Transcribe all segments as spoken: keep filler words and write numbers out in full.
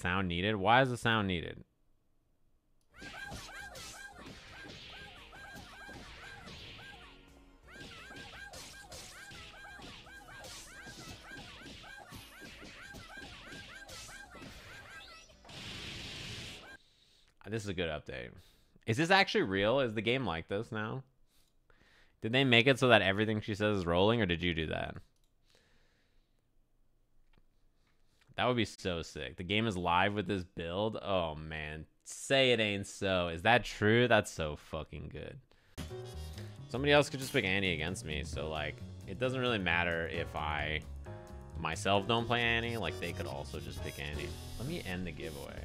Sound needed? Why is the sound needed? This is a good update. Is this actually real? Is the game like this now? Did they make it so that everything she says is rolling, or did you do that? That would be so sick. The game is live with this build. Oh man, say it ain't so. Is that true? That's so fucking good. Somebody else could just pick Annie against me, so like, it doesn't really matter if I myself don't play Annie. Like, they could also just pick Annie. Let me end the giveaway.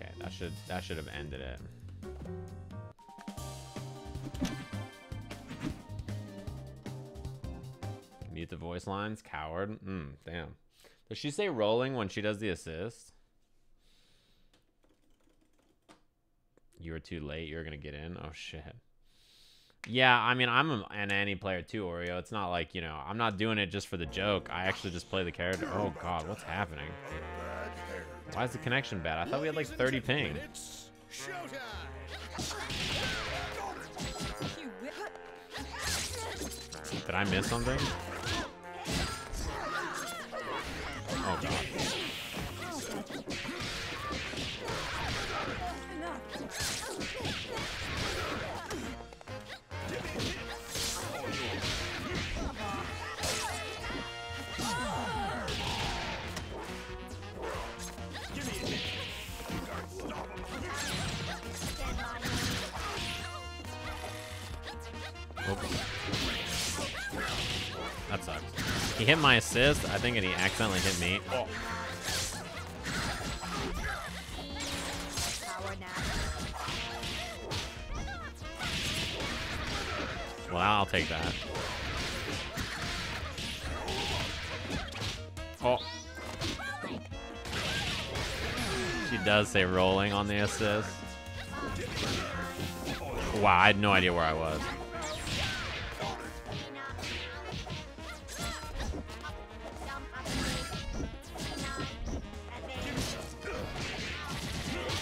Okay, that should that should have ended it. Mute the voice lines, coward. Mm, damn. Does she say rolling when she does the assist? You were too late. You're gonna get in. Oh shit. Yeah, I mean, I'm an Annie player too, Oreo. It's not like, you know, I'm not doing it just for the joke. I actually just play the character. Oh god, what's happening? Why is the connection bad? I thought we had like thirty ping. Did I miss something? Oh god. Oh. That sucks. He hit my assist, I think, and he accidentally hit me. Oh. Well, I'll take that. Oh. She does say rolling on the assist. Wow, I had no idea where I was.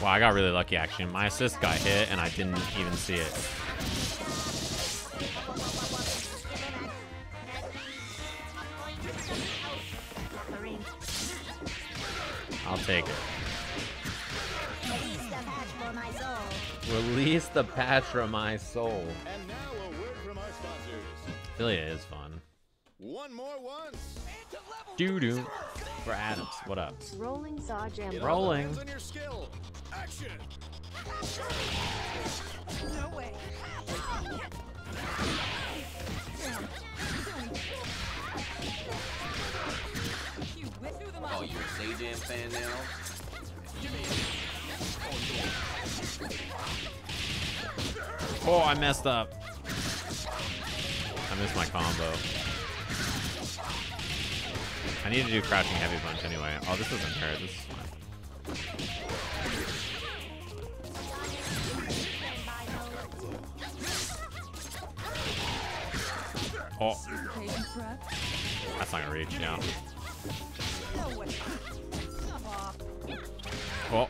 Wow, I got really lucky, actually. My assist got hit, and I didn't even see it. I'll take it. Release the patch from my soul. And now a word from our sponsors. Filia is fun. One more once. Doo doo. For Adams, what up? Rolling, Sajam. Rolling. On your skill. Action. No way. Oh, you're a Sajam fan now? Oh, I messed up. I missed my combo. I need to do crouching heavy punch anyway. Oh, this doesn't hurt. This is fine. Oh. That's not gonna reach, yeah. Oh.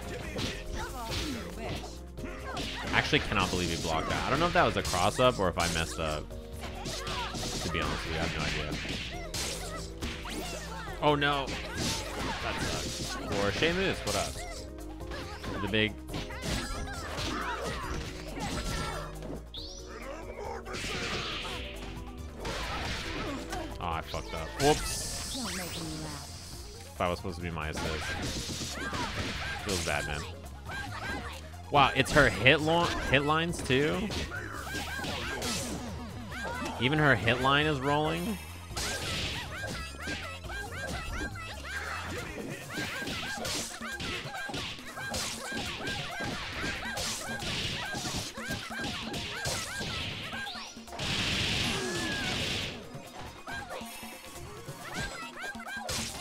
I actually cannot believe he blocked that. I don't know if that was a cross up or if I messed up. To be honest with you, I have no idea. Oh no! That sucks. For Shamus, what up? The big. Oh, I fucked up. Whoops. That was supposed to be my assist. Feels bad, man. Wow, it's her hit long hit lines too. Even her hit line is rolling.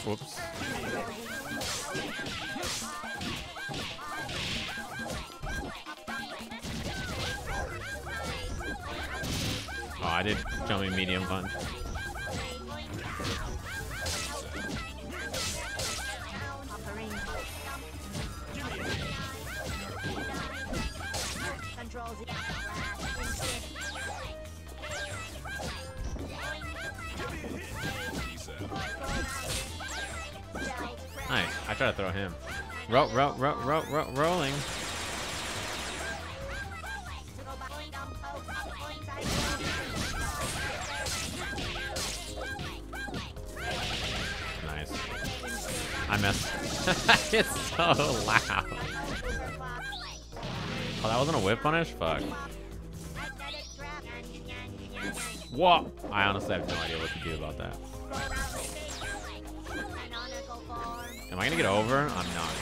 Whoops. Oh, I did jumping medium punch. Nice. I try to throw him. Roll, roll, roll, roll, roll, rolling. Nice. I missed. It's so loud. Oh, that wasn't a whip punish? Fuck. Whoa! I honestly have no idea what to do about that. Am I gonna get over? I'm not gonna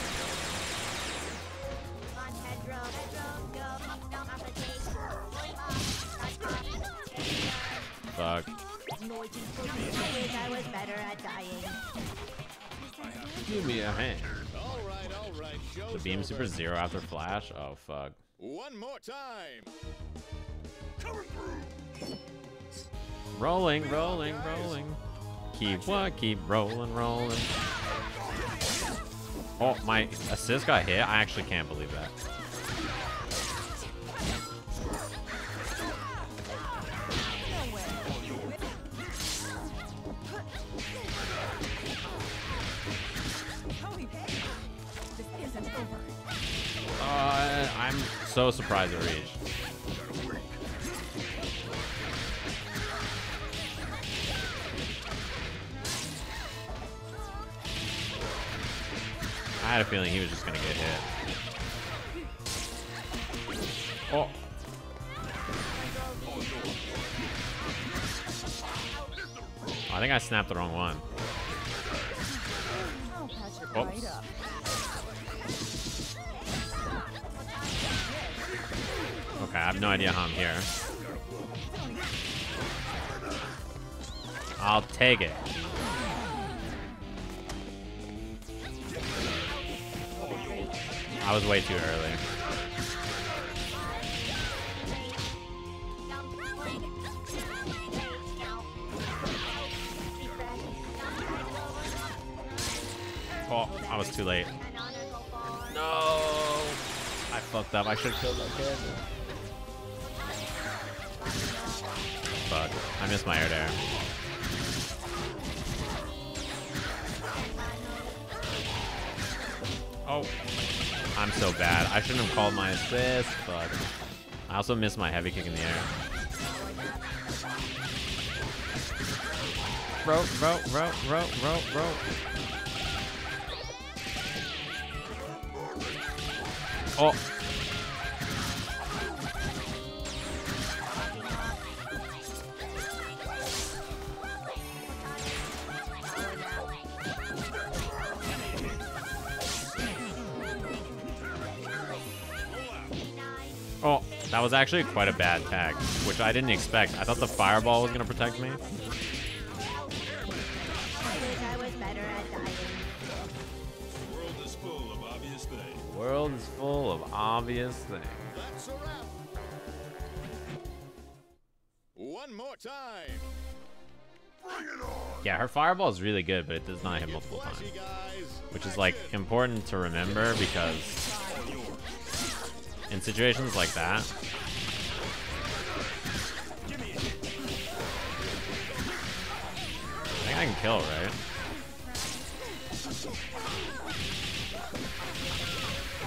get over. Fuck. Give me a hand. The beam super zero after flash? Oh fuck. One more time. Rolling, rolling, rolling. Keep what? Keep rolling, rolling. Oh, my assist got hit. I actually can't believe that. Uh, I'm so surprised it reached. I had a feeling he was just gonna get hit. Oh. I think I snapped the wrong one. Oops. Okay, I have no idea how I'm here. I'll take it. I was way too early. Oh, I was too late. No! I fucked up. I should have killed that kid. Fuck. I missed my air there. Oh. I'm so bad. I shouldn't have called my assist, but I also missed my heavy kick in the air. Bro, bro, bro, bro, bro, bro. Oh. That was actually quite a bad tag, which I didn't expect. I thought the fireball was gonna protect me. The world is full of obvious things. One more time. Yeah, her fireball is really good, but it does not hit multiple times, which is like important to remember because in situations like that, I think I can kill, right?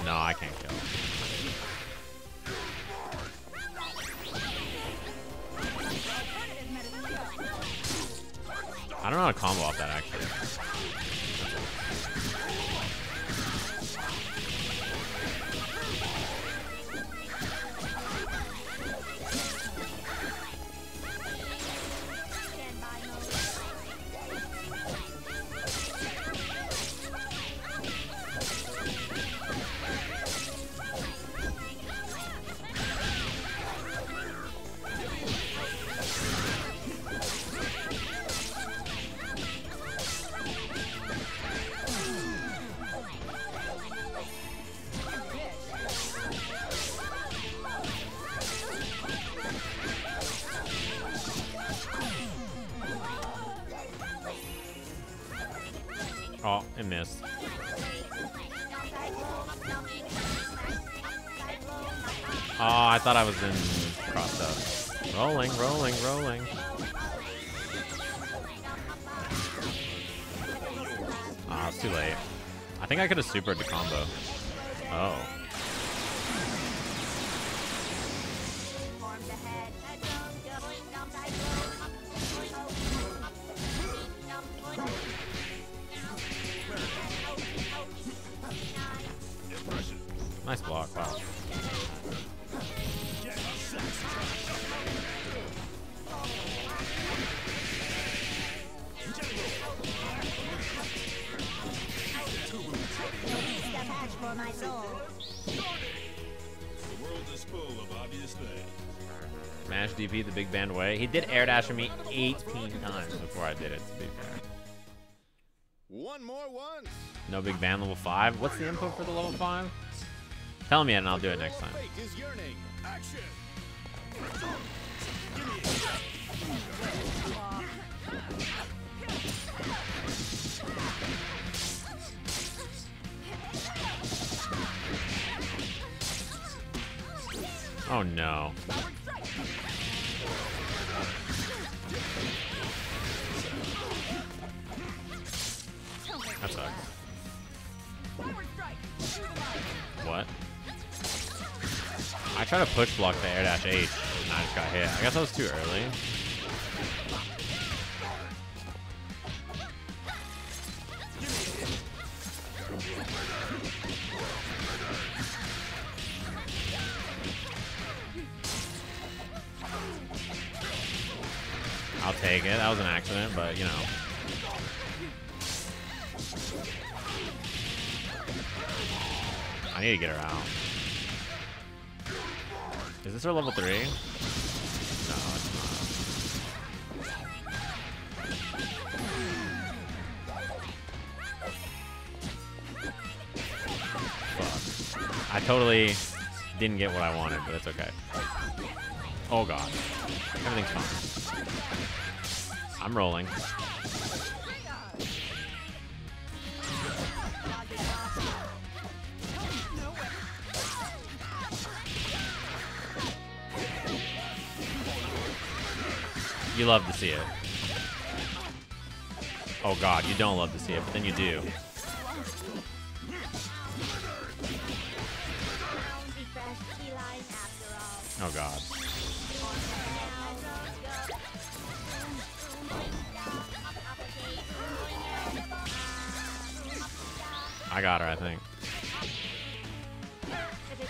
No, I can't kill. I don't know how to combo off that actually. Oh, I missed. Oh, I thought I was in cross up. Rolling, rolling, rolling. Ah, oh, it's too late. I think I could have supered the combo. Oh. Nice block, wow. Smash D P the big band way. He did air dash me eighteen times before I did it, to be fair. One more one. No big band level five. What's the input for the level five? Tell me it and I'll do it next time. Oh no. That sucks. What? I tried to push block the air dash H and I just got hit. I guess I was too early. I'll take it. That was an accident, but you know. I need to get her out. Is this her level three? No, it's not. Fuck. I totally didn't get what I wanted, but it's okay. Oh god. Everything's fine. I'm rolling. You love to see it. Oh god, you don't love to see it, but then you do. Oh god. I got her, I think.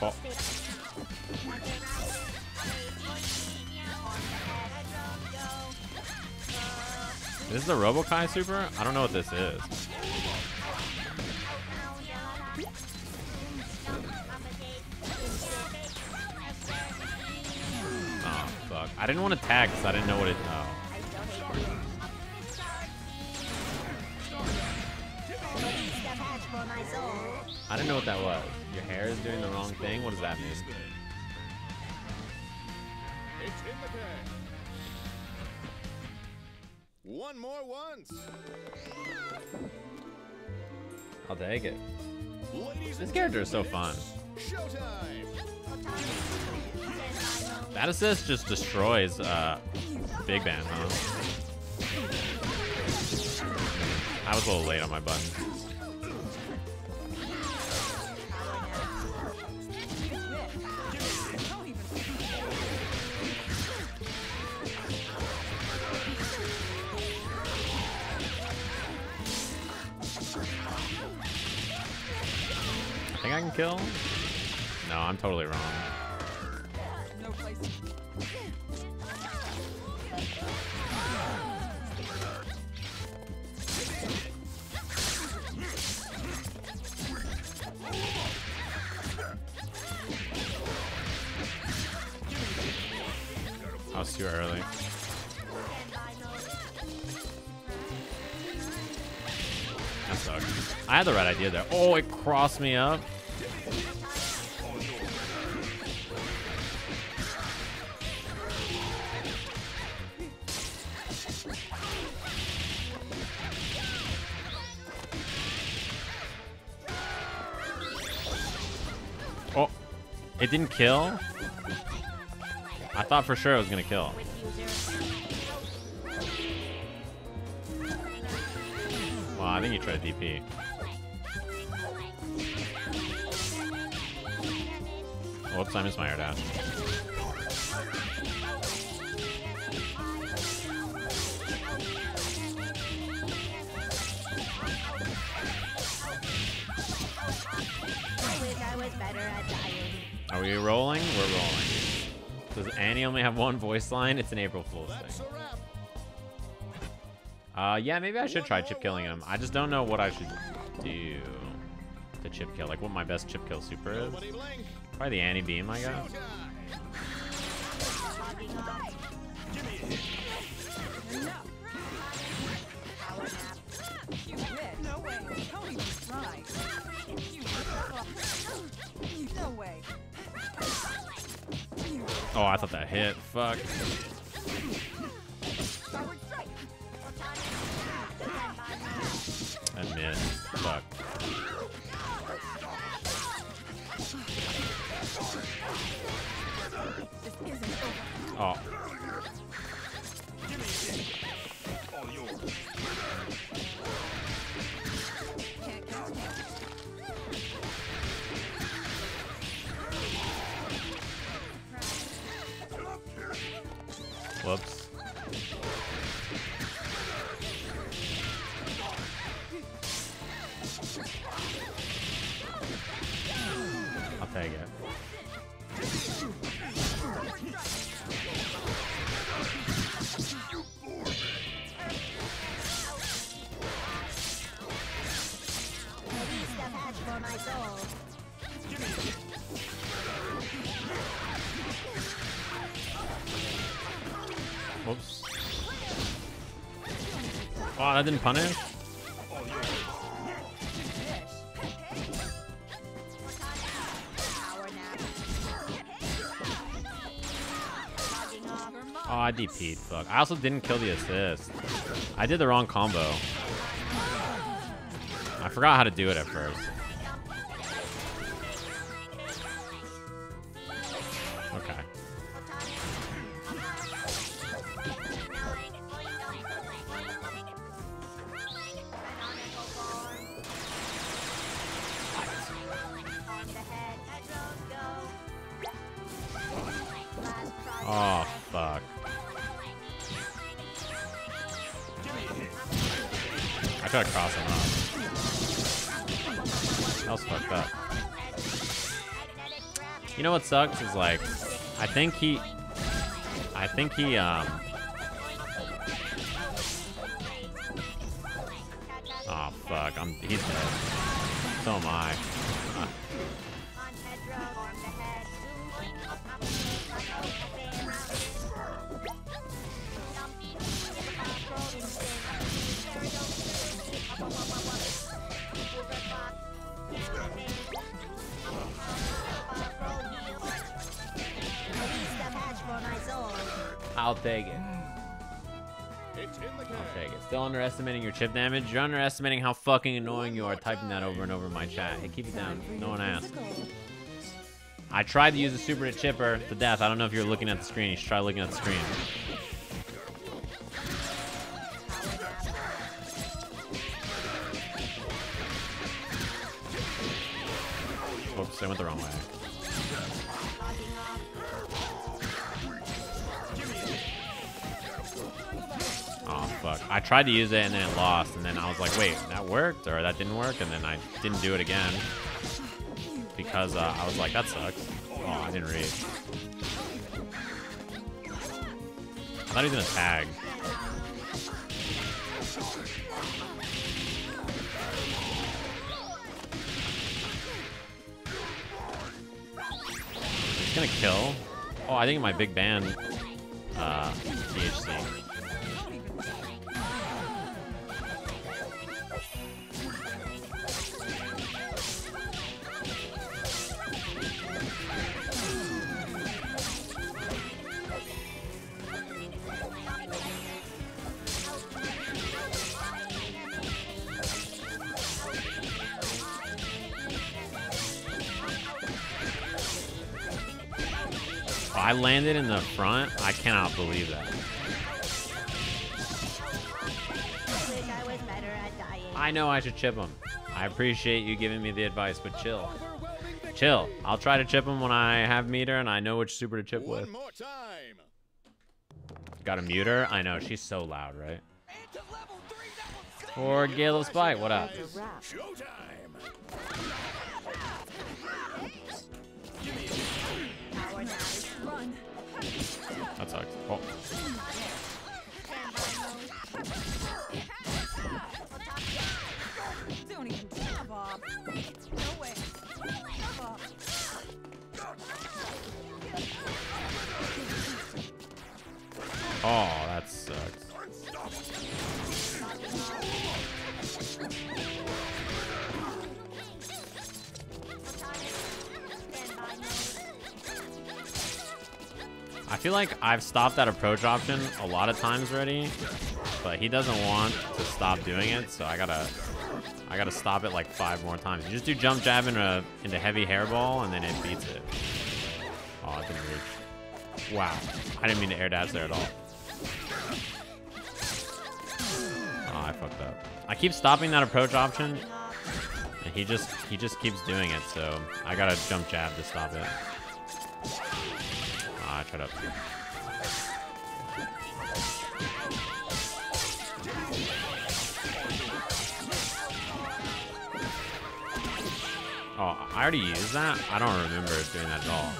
Oh. This is a Robokai super? I don't know what this is. Oh, fuck. I didn't want to tag because I didn't know what it... Oh. I didn't know what that was. Your hair is doing the wrong thing? What does that mean? It's in the bag. One more once. I'll take it. Ladies, this character is so fun. Showtime. That assist just destroys uh, Big Band, huh? I was a little late on my button. I can kill? No, I'm totally wrong. No place. I was too early. That sucks. I had the right idea there. Oh, it crossed me up. It didn't kill? I thought for sure it was gonna kill. Wow, I think he tried D P. Whoops, I missed my air dash. Are we rolling? We're rolling. Does Annie only have one voice line? It's an April Fool's thing. Uh, yeah, maybe I should try chip killing him. I just don't know what I should do to chip kill. Like, what my best chip kill super is. Probably the Annie beam, I guess. Oh, I thought that hit. Fuck. I missed. Fuck. Oh. Whoops. I'll take it. Oops. Oh, that didn't punish? Oh, I D P'd, fuck. I also didn't kill the assist. I did the wrong combo. I forgot how to do it at first. Okay. Oh, fuck. I tried to cross him off. That was fucked up. You know what sucks is, like, I think he, I think he, um, oh fuck, I'm, he's dead. So am I. Uh. I'll take it. I'll take it. Still underestimating your chip damage? You're underestimating how fucking annoying you are typing that over and over in my chat. Hey, keep it down. No one asked. I tried to use the super to chipper to death. I don't know if you're looking at the screen. You should try looking at the screen. Oops, I went the wrong way. Oh, fuck. I tried to use it and then it lost. And then I was like, wait, that worked? Or that didn't work? And then I didn't do it again. Because uh, I was like, that sucks. Oh, I didn't read. I thought he was going to tag. He's gonna kill. Oh, I think my big band uh D H C. I landed in the front. I cannot believe that. I know I should chip him. I appreciate you giving me the advice, but chill. Chill. I'll try to chip him when I have meter and I know which super to chip One with. More time. Got a muter? I know, she's so loud, right? Or Gale of Spite, what up? That sucks. Oh. Oh, that sucks. I feel like I've stopped that approach option a lot of times already, but he doesn't want to stop doing it, so I gotta I gotta stop it like five more times. You just do jump jab into, into heavy hairball, and then it beats it. Oh, it didn't reach. Wow. I didn't mean to air dash there at all. Oh, I fucked up. I keep stopping that approach option, and he just he just keeps doing it, so I gotta jump jab to stop it. Ah, shut up. Oh, I already used that? I don't remember doing that at all.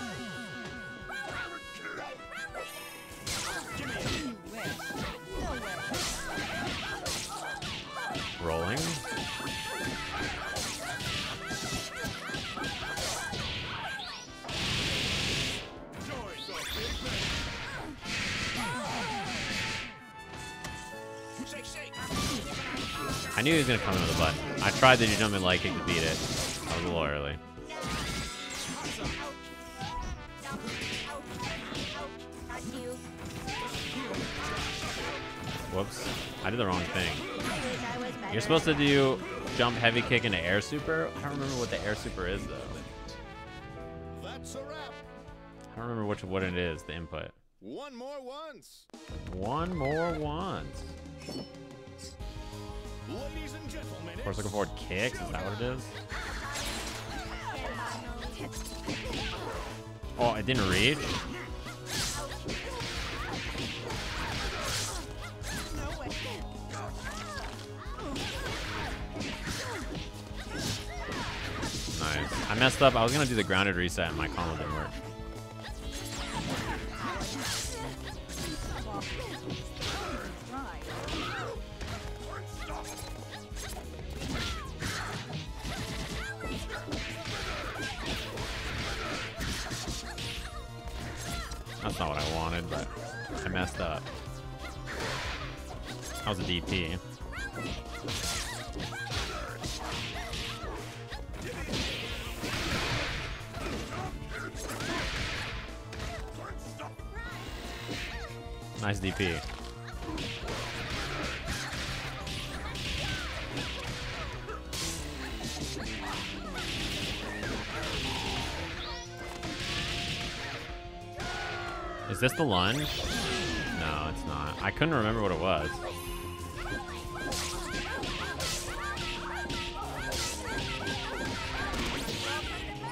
Rolling? I knew he was gonna come in with a button. I tried to do jumping like it to beat it. I was a little early. Whoops. I did the wrong thing. You're supposed to do jump heavy kick into air super? I don't remember what the air super is though. That's a wrap. I don't remember which what it is, the input. One more once. One more once. Ladies and gentlemen, of course, looking forward to kicks. Is that what it is? Oh, it didn't reach. Nice. I messed up. I was gonna do the grounded reset, and my combo didn't work. That's not what I wanted, but I messed up. That was a D P. Nice D P. Is this the lunge? No, it's not. I couldn't remember what it was.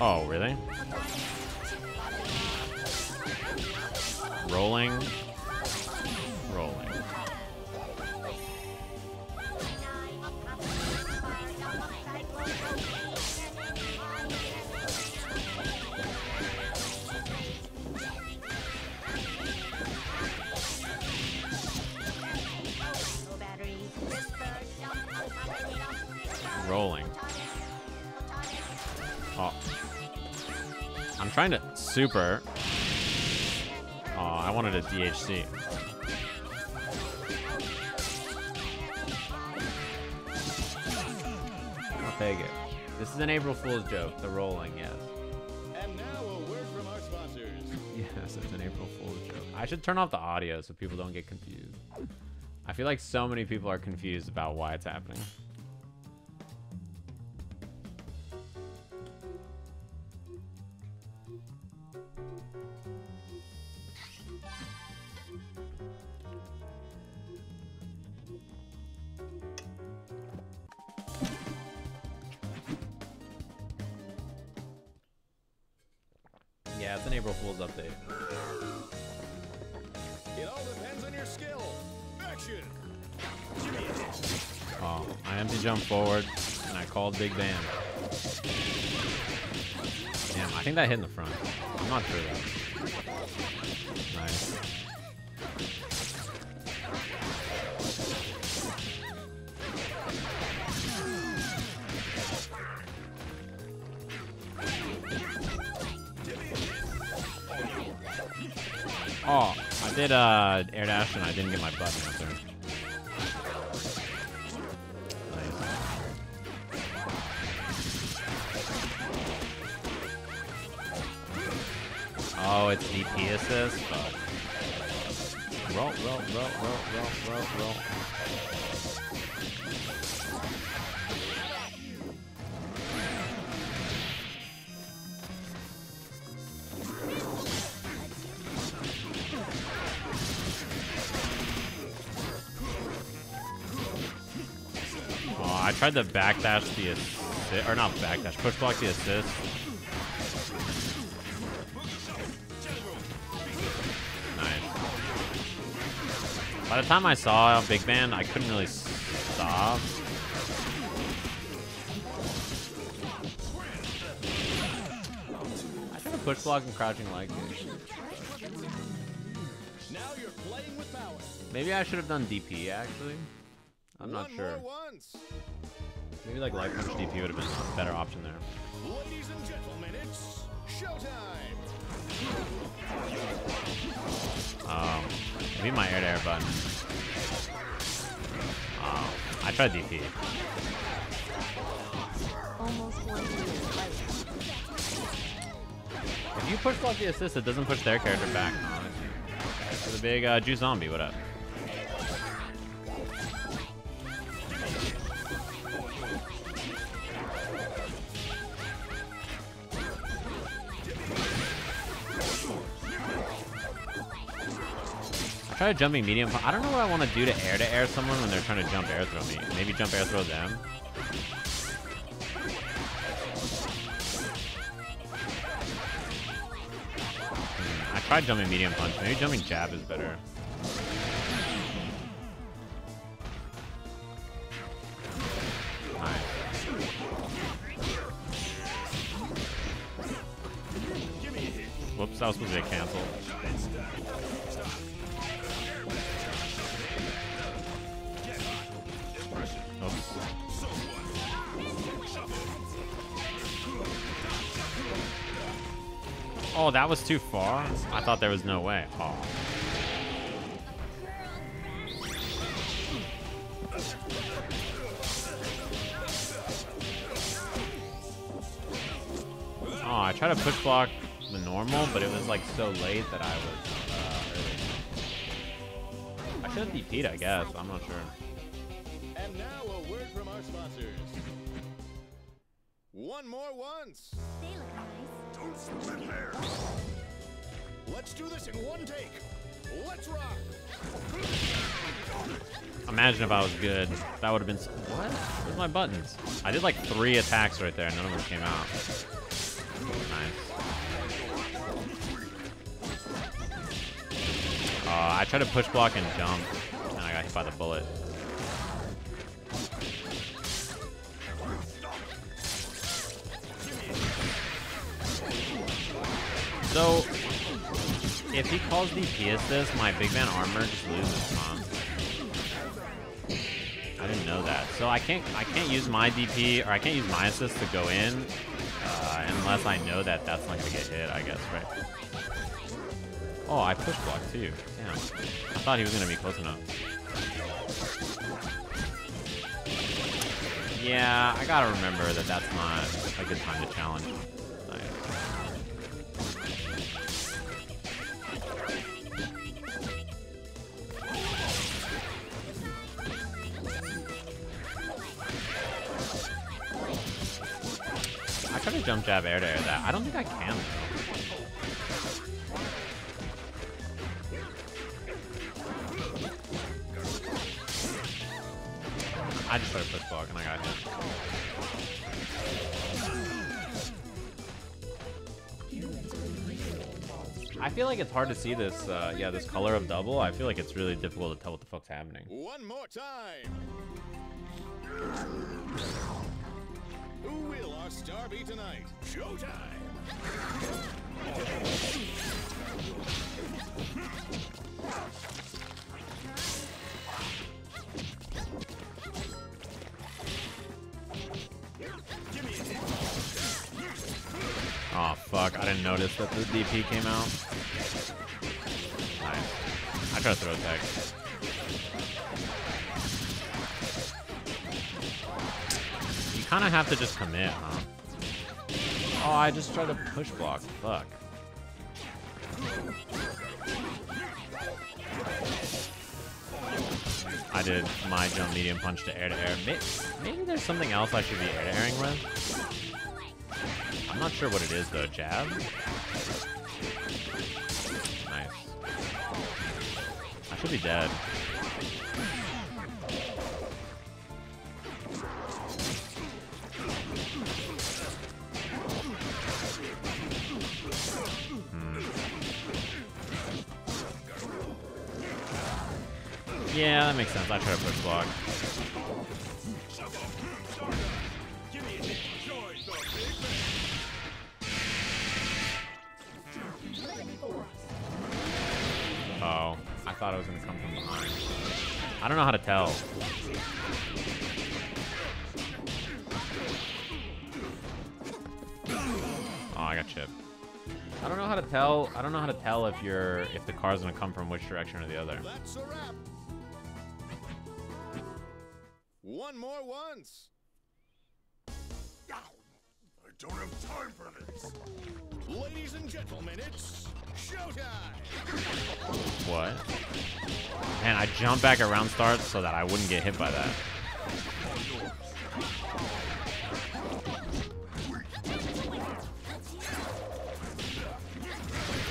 Oh, really? Rolling. Rolling. Rolling. Oh. I'm trying to super. Oh, I wanted a D H C. I'll take it. This is an April Fool's joke, the rolling, yes. And now a word from our sponsors. Yes, it's an April Fool's joke. I should turn off the audio so people don't get confused. I feel like so many people are confused about why it's happening. Yeah, it's an April Fool's update. It all depends on your skill. Action. Oh, I empty jump forward, and I called Big Band. Damn, I think that hit in the front. I'm not sure though. Nice. Oh, I did uh, air dash and I didn't get my button answered. Nice. Oh, it's D P assist. Fuck. Roll, roll, roll, roll, roll, roll, roll. I tried to backdash the assist, or not backdash, push block the assist. Nice. By the time I saw Big Band, I couldn't really stop. I tried to push block and crouching like this. Maybe I should have done D P actually. I'm not one sure. Maybe like life punch D P would have been a better option there. Ladies and gentlemen, it's showtime. Um, maybe my air to air button. Um, I tried D P. Almost one minute. If you push block the assist, it doesn't push their character back. There's a big uh, Jew zombie. What up? Try to jumping medium. I don't know what I want to do to air to air someone when they're trying to jump air throw me. Maybe jump air throw them. I tried jumping medium punch. Maybe jumping jab is better. Alright. Whoops, I was supposed to get canceled. Oh, that was too far? I thought there was no way. Oh. Oh, I tried to push block the normal, but it was like so late that I was uh, early. I should have D P'd, I guess. I'm not sure. And now a word from our sponsors. One more once. They look nice. Don't split hairs. Let's do this in one take. Let's rock. Imagine if I was good. That would have been. What? Where's my buttons? I did like three attacks right there. None of them came out. Nice. Uh, I tried to push block and jump, and I got hit by the bullet. So, if he calls D P assist, my Big Man armor just loses, huh? I didn't know that. So I can't, I can't use my D P, or I can't use my assist to go in, uh, unless I know that that's not gonna get hit, I guess, right? Oh, I push block too. Damn. I thought he was gonna be close enough. Yeah, I gotta remember that that's not a good time to challenge. I tried to jump jab air to air that. I don't think I can though. I I just started push block and I got hit. I feel like it's hard to see this, uh, yeah, this color of double. I feel like it's really difficult to tell what the fuck's happening. One more time. Who will our star be tonight? Showtime! Oh fuck, I didn't notice that the D P came out. Nice. I try to throw attack. You kind of have to just commit, huh? Oh, I just tried to push block. Fuck. I did my jump medium punch to air to air. Maybe, maybe there's something else I should be air to airing with. I'm not sure what it is though. Jab? Nice. I should be dead. Hmm. Yeah, that makes sense. I try to push block. Oh, I thought it was gonna come from behind. I don't know how to tell. Oh, I got chipped. I don't know how to tell. I don't know how to tell if you're if the car's gonna come from which direction or the other. That's a wrap. One more once. I don't have time for this. Ladies and gentlemen, it's showtime! What? Man, I jumped back around start so that I wouldn't get hit by that.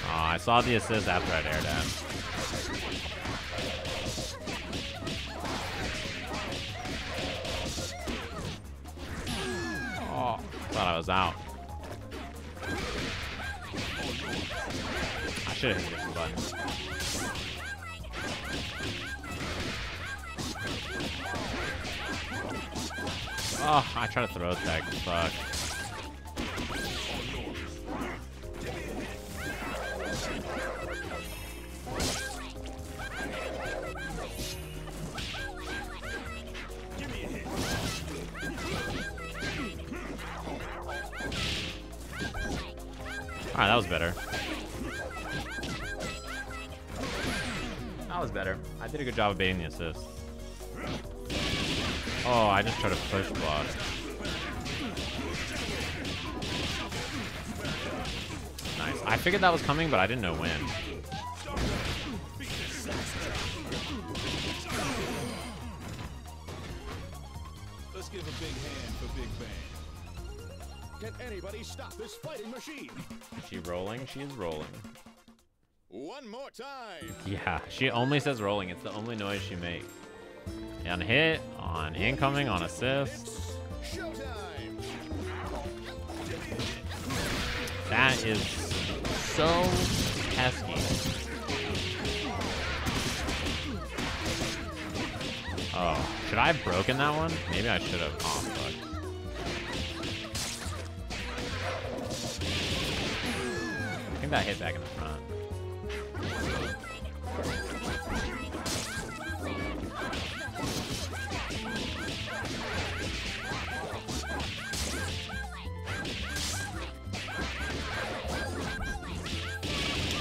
Oh, I saw the assist after I aired him. Oh, thought I was out. I should have hit the button. Oh, I try to throw attack. Fuck. All right, that was better. That was better. I did a good job of baiting the assist. Oh, I just tried to push block. Nice. I figured that was coming, but I didn't know when. Let's give a big hand for Big Band. Can anybody stop this fighting machine? Is she rolling? She is rolling. One more time. Yeah, she only says rolling. It's the only noise she makes. On hit, on incoming, on assist. Showtime. That is so pesky. Oh, should I have broken that one? Maybe I should have. Oh, fuck. I think that hit back in the front.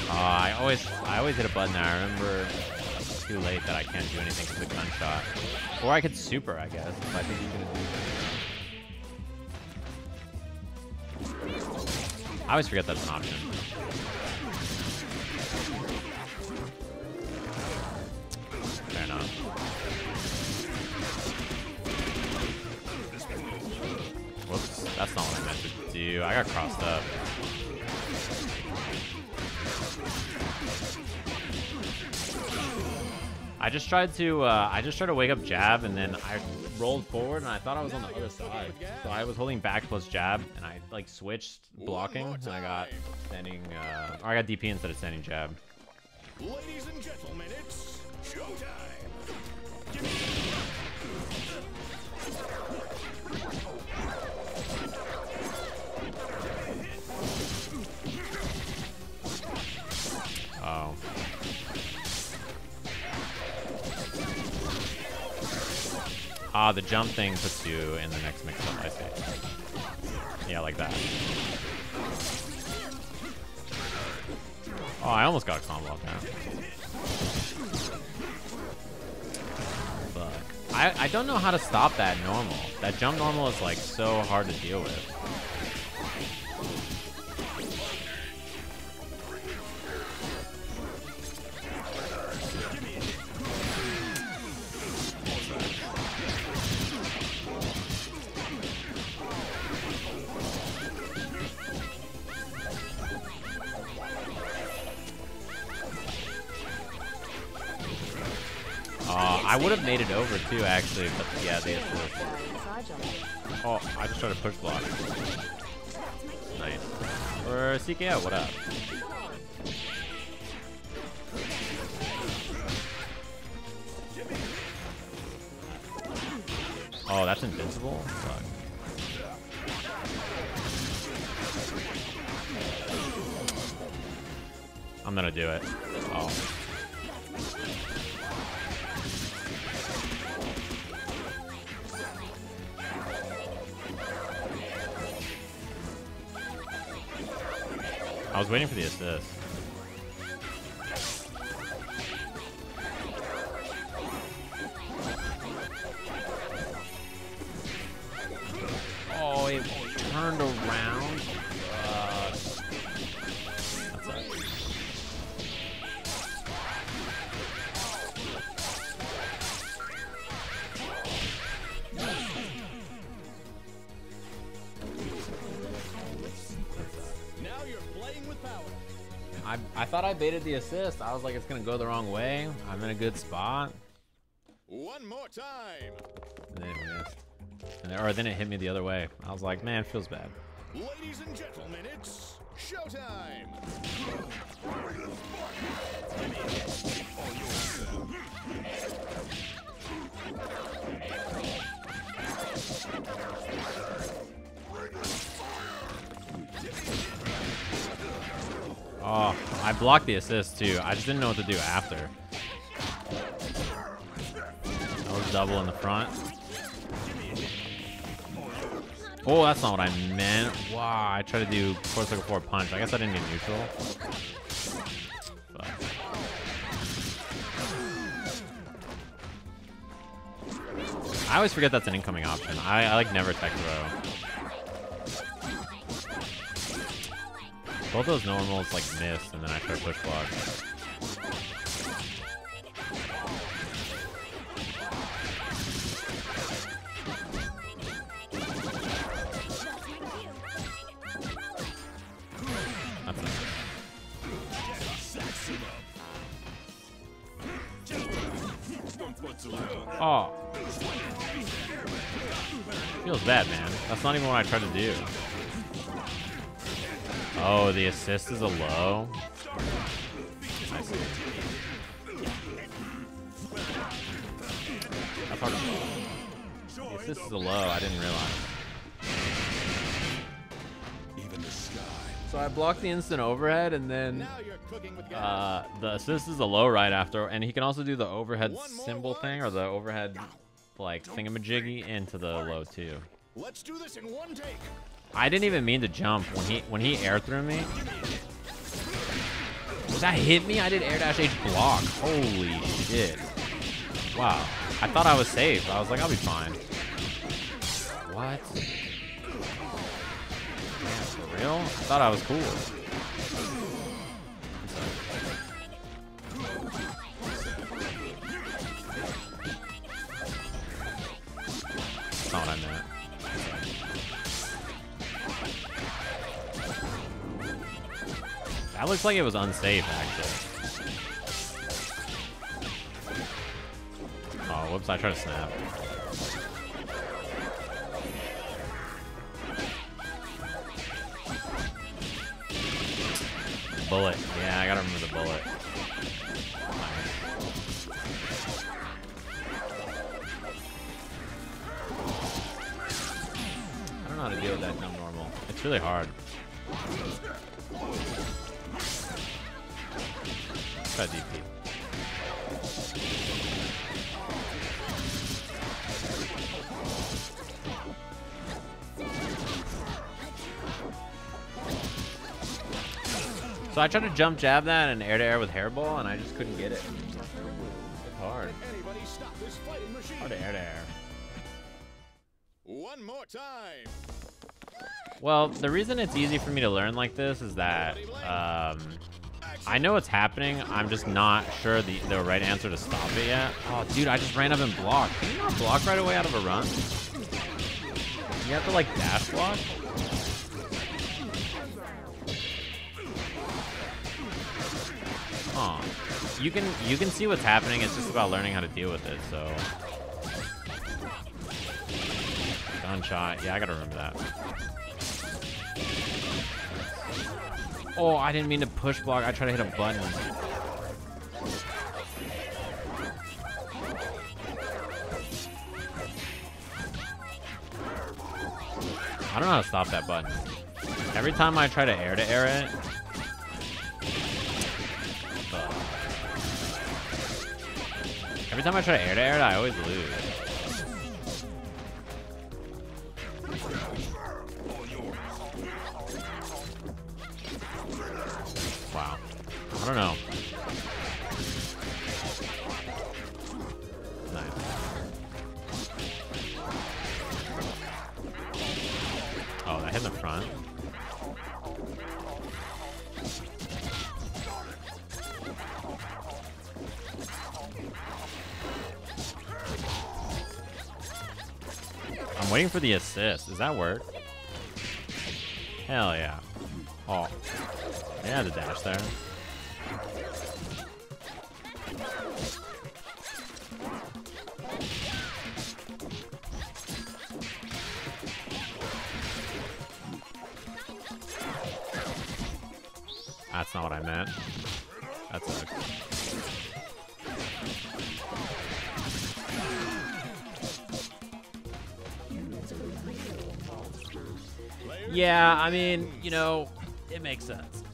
Oh, I always, I always hit a button there. I remember it's too late that I can't do anything with the gunshot. Or I could super, I guess. If I think you could do that. I always forget that's an option. Fair enough. Whoops, that's not what I meant to do. I got crossed up. I just tried to, uh, I just tried to wake up jab, and then I rolled forward and I thought I was on the other side. So I was holding back plus jab and I like switched blocking and I got standing, uh, or I got D P instead of standing jab. Ladies and gentlemen, it's showtime. Give me Oh. Ah, the jump thing puts you in the next mix-up, I see. Yeah, like that. Oh, I almost got a combo off now. Fuck. I, I don't know how to stop that normal. That jump normal is like so hard to deal with. I would have made it over too, actually, but yeah, they have to. Oh, I just tried to push block. Nice. Or C K O, what up? Oh, that's invincible? Fuck. I'm gonna do it. Oh. I was waiting for the assist. Oh, it turned around. Uh, that's I, I thought I baited the assist. I was like, it's gonna go the wrong way. I'm in a good spot. One more time. And then it missed. And then, or then it hit me the other way. I was like, man, it feels bad. Ladies and gentlemen, it's showtime. Oh, I blocked the assist too. I just didn't know what to do after. That was double in the front. Oh, that's not what I meant. Wow, I tried to do four circle four punch. I guess I didn't get neutral. But. I always forget that's an incoming option. I, I like never tech throw. Both those normals like missed, and then I try to push block. That's it. Oh, feels bad, man. That's not even what I tried to do. Oh, the assist is a low. I see. That's hard to low. The assist is a low, I didn't realize. Even the sky. So I blocked the instant overhead and then uh, the assist is a low right after, and he can also do the overhead symbol thing or the overhead like thingamajiggy into the low too. Let's do this in one take. I didn't even mean to jump when he when he air threw me. Did that hit me? I did air dash H block. Holy shit! Wow. I thought I was safe. I was like, I'll be fine. What? Man, for real? I thought I was cool. That's not what I meant. That looks like it was unsafe, actually. Oh, whoops, I tried to snap. bullet. Yeah, I gotta remember the bullet. I don't know how to deal with that dumb normal. It's really hard. Let's try D P. So I tried to jump jab that and air to air with hairball, and I just couldn't get it. It's hard. Hard to air to air. One more time. Well, the reason it's easy for me to learn like this is that um, I know what's happening. I'm just not sure the, the right answer to stop it yet. Oh, dude, I just ran up and blocked. Can you not block right away out of a run? You have to, like, dash block? Huh. You can you can see what's happening. It's just about learning how to deal with it. So gunshot. Yeah, I gotta remember that. Oh, I didn't mean to push block. I tried to hit a button. I don't know how to stop that button. Every time I try to air to air it. Every time I try to air to air it, I always lose. Wow. I don't know. Nice. Oh, that hit in the front. I'm waiting for the assist. Does that work? Hell yeah. Oh. Yeah, the dash there. That's not what I meant. That sucks. Yeah, I mean, you know, it makes sense.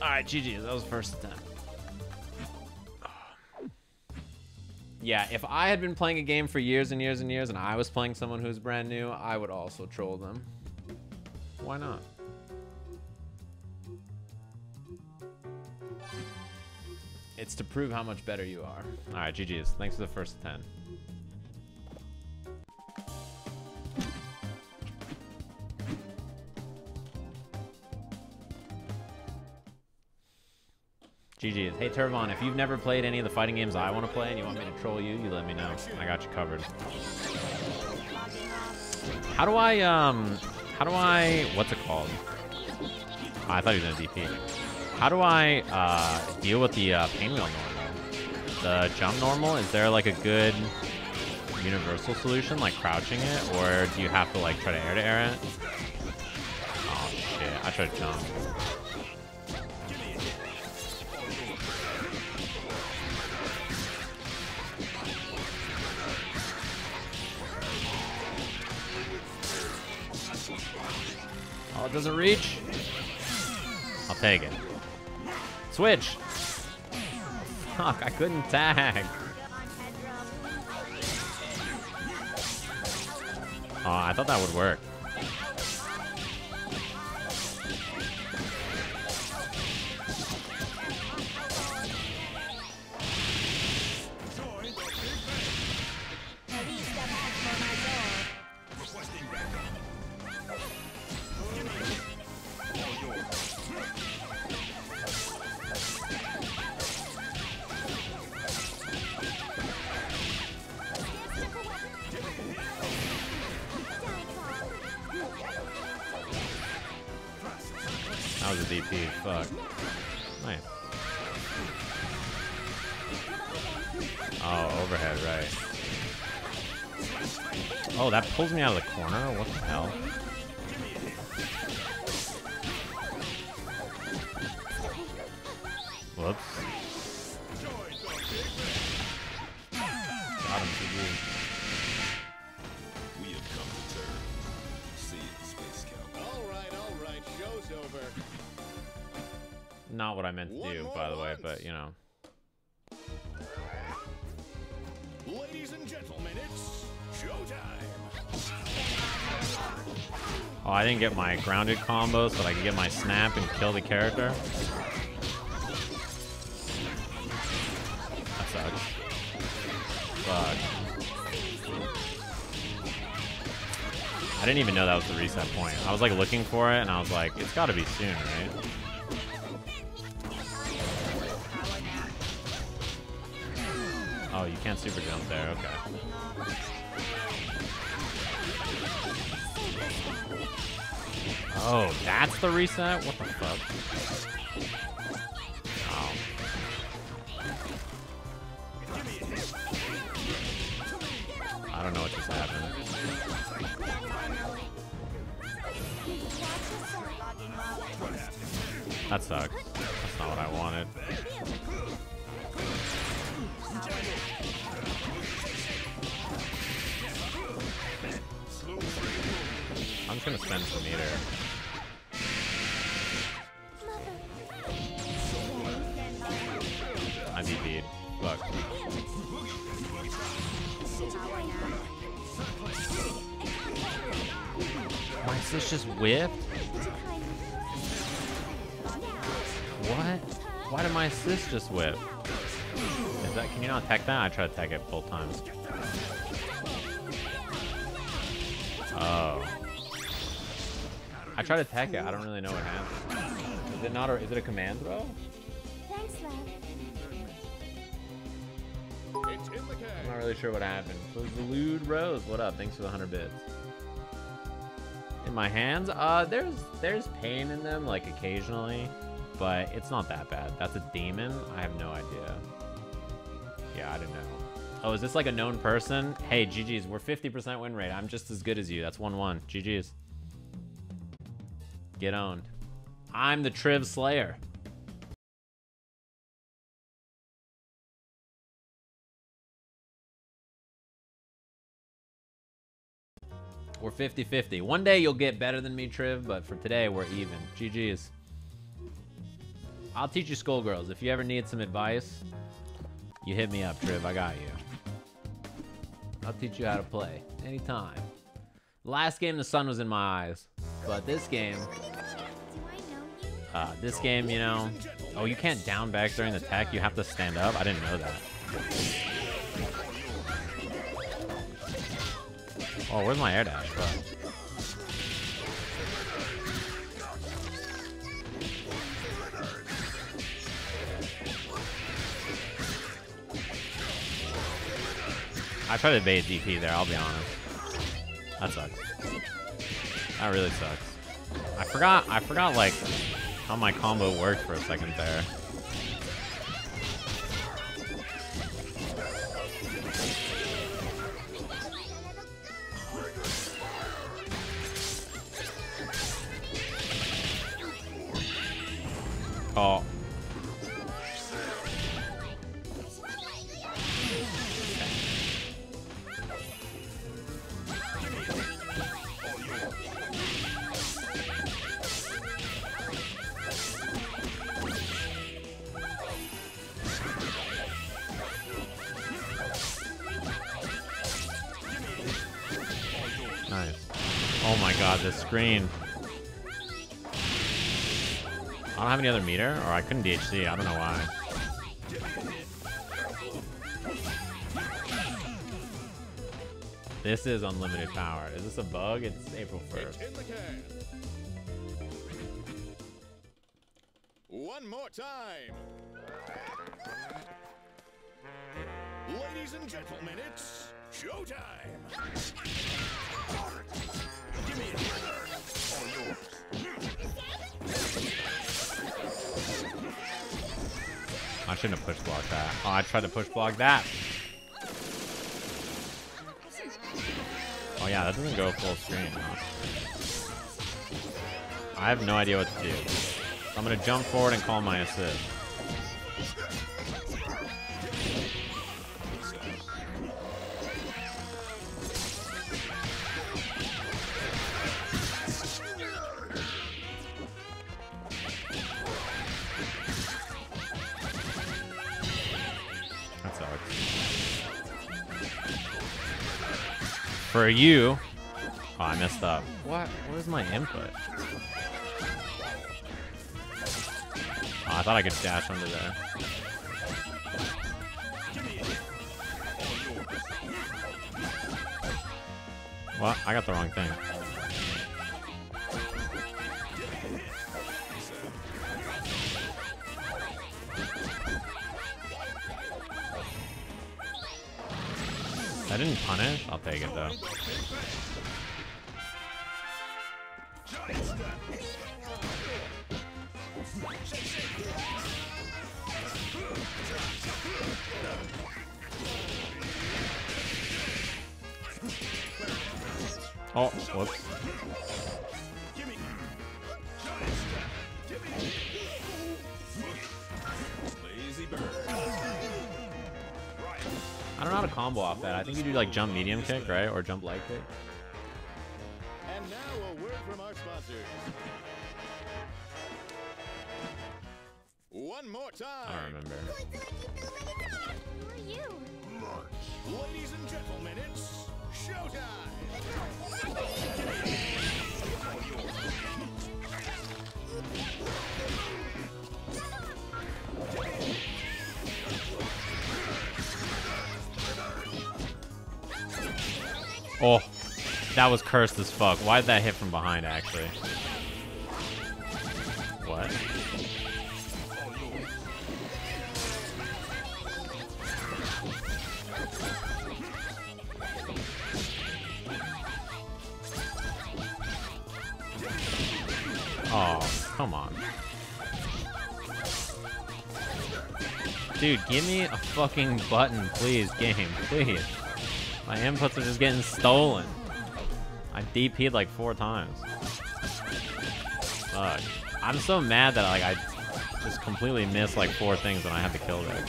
All right, G G, that was the first attempt. Yeah, if I had been playing a game for years and years and years and I was playing someone who's brand new, I would also troll them. Why not? It's to prove how much better you are. All right, G G's, thanks for the first ten. G G's. Hey, Turvon, if you've never played any of the fighting games I want to play and you want me to troll you, you let me know. I got you covered. How do I, um, how do I, what's it called? Oh, I thought he was going to D P. How do I uh, deal with the uh, Painwheel normal? The jump normal, is there like a good universal solution, like crouching it? Or do you have to like try to air to air it? Oh, shit. I tried to jump. Oh, it doesn't reach. I'll take it. Switch. Fuck, I couldn't tag. Oh, I thought that would work. D P, fuck. Nice. Oh, overhead, right. Oh, that pulls me out of the corner? What the hell? Whoops. Got him, G G. We have come to terms. See you, Space Cowboy. Alright, alright, show's over. Not what I meant to One do, by the once. way, but you know. Ladies and gentlemen, it's showtime. Oh, I didn't get my grounded combo so that I can get my snap and kill the character. That sucks. Fuck. I didn't even know that was the reset point. I was like looking for it and I was like, it's gotta be soon, right? Oh, you can't super jump there, okay. Oh, that's the reset? What the fuck? Oh. I don't know what just happened. That sucks. That's not what I wanted. I'm just gonna spend some meter. I D P'd. Look. My sis just whipped? What? Why did my sis just whip? Is that, can you not attack that? I tried to attack it both times. Oh. I tried to attack it. I don't really know what happened. Is it not? Or is it a command throw? Thanks, love. It's in the I'm not really sure what happened. So Zalude Rose, what up? Thanks for the hundred bits. In my hands, uh, there's there's pain in them, like occasionally, but it's not that bad. That's a demon. I have no idea. Yeah, I don't know. Oh, is this like a known person? Hey, G G's. We're fifty percent win rate. I'm just as good as you. That's one one. G G's. Get owned. I'm the Triv Slayer. We're fifty fifty. One day you'll get better than me, Triv, but for today we're even. G G's. I'll teach you Skullgirls. If you ever need some advice, you hit me up, Triv. I got you. I'll teach you how to play. Anytime. Last game, the sun was in my eyes. But this game... Uh, this game, you know... Oh, you can't down back during the attack. You have to stand up. I didn't know that. Oh, where's my air dash? Bro? I tried to bait D P there, I'll be honest. That sucks. That really sucks. I forgot, I forgot like, how my combo worked for a second there. Oh. Green. I don't have any other meter, or I couldn't D H C. I don't know why. This is unlimited power. Is this a bug? It's April first. One more time. Ladies and gentlemen, it's showtime. Give me a I shouldn't have push blocked that. Oh, I tried to push block that. Oh yeah, that doesn't go full screen. Huh? I have no idea what to do. I'm gonna jump forward and call my assist. for you. Oh, I messed up. What? Where's my input? Oh, I thought I could dash under there. Well, I got the wrong thing. I didn't punish. I'll take it though. Oh, whoops. I don't know how to combo off that. I think you do like jump medium kick, right? Or jump light kick. And now a word from our sponsors. One more time. I remember. Who are you? March. Ladies and gentlemen, it's showtime. Oh, that was cursed as fuck. Why'd that hit from behind, actually? What? Oh, come on. Dude, give me a fucking button, please, game, please. My inputs are just getting stolen. I've D P'd like four times. Fuck. I'm so mad that like I just completely missed like four things and I had to kill them.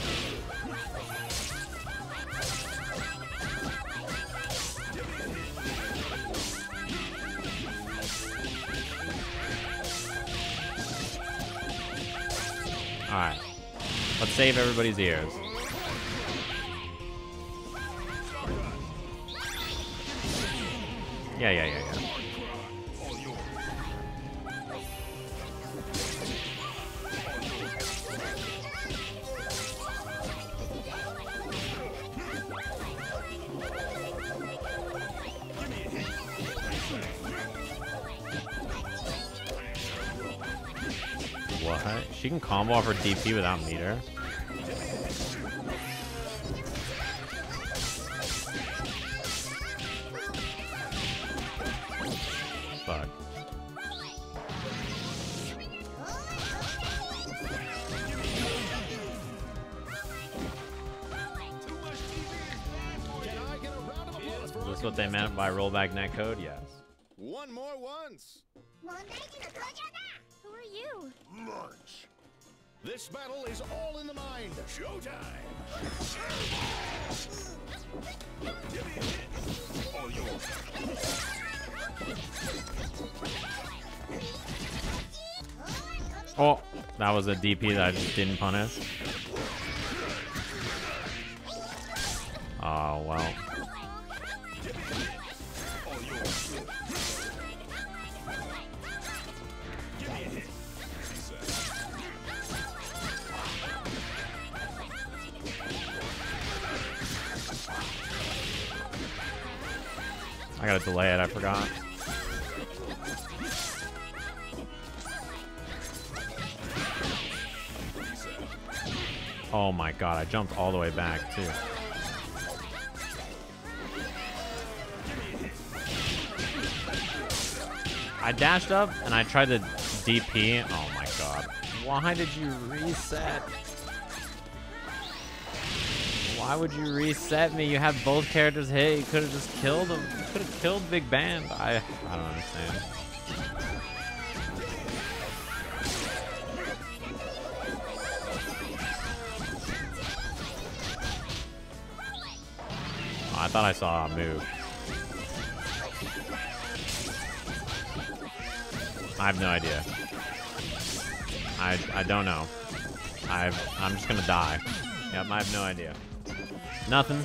Alright, let's save everybody's ears. Yeah, yeah, yeah, yeah. She can combo off her D P without meter. Fuck. Is this what they meant by rollback netcode? Yes. One more once. Who are you? March. This battle is all in the mind. Showtime! All yours. Oh, that was a D P that I just didn't punish. Oh, well. I gotta delay it, I forgot. Oh my god, I jumped all the way back, too. I dashed up and I tried to D P. Oh my god. Why did you reset? Why would you reset me? You had both characters hit. You could have just killed them. You could have killed Big Band. I, I don't understand. Oh, I thought I saw a move. I have no idea. I, I don't know. I've, I'm just gonna die. Yep, I have no idea. Nothing.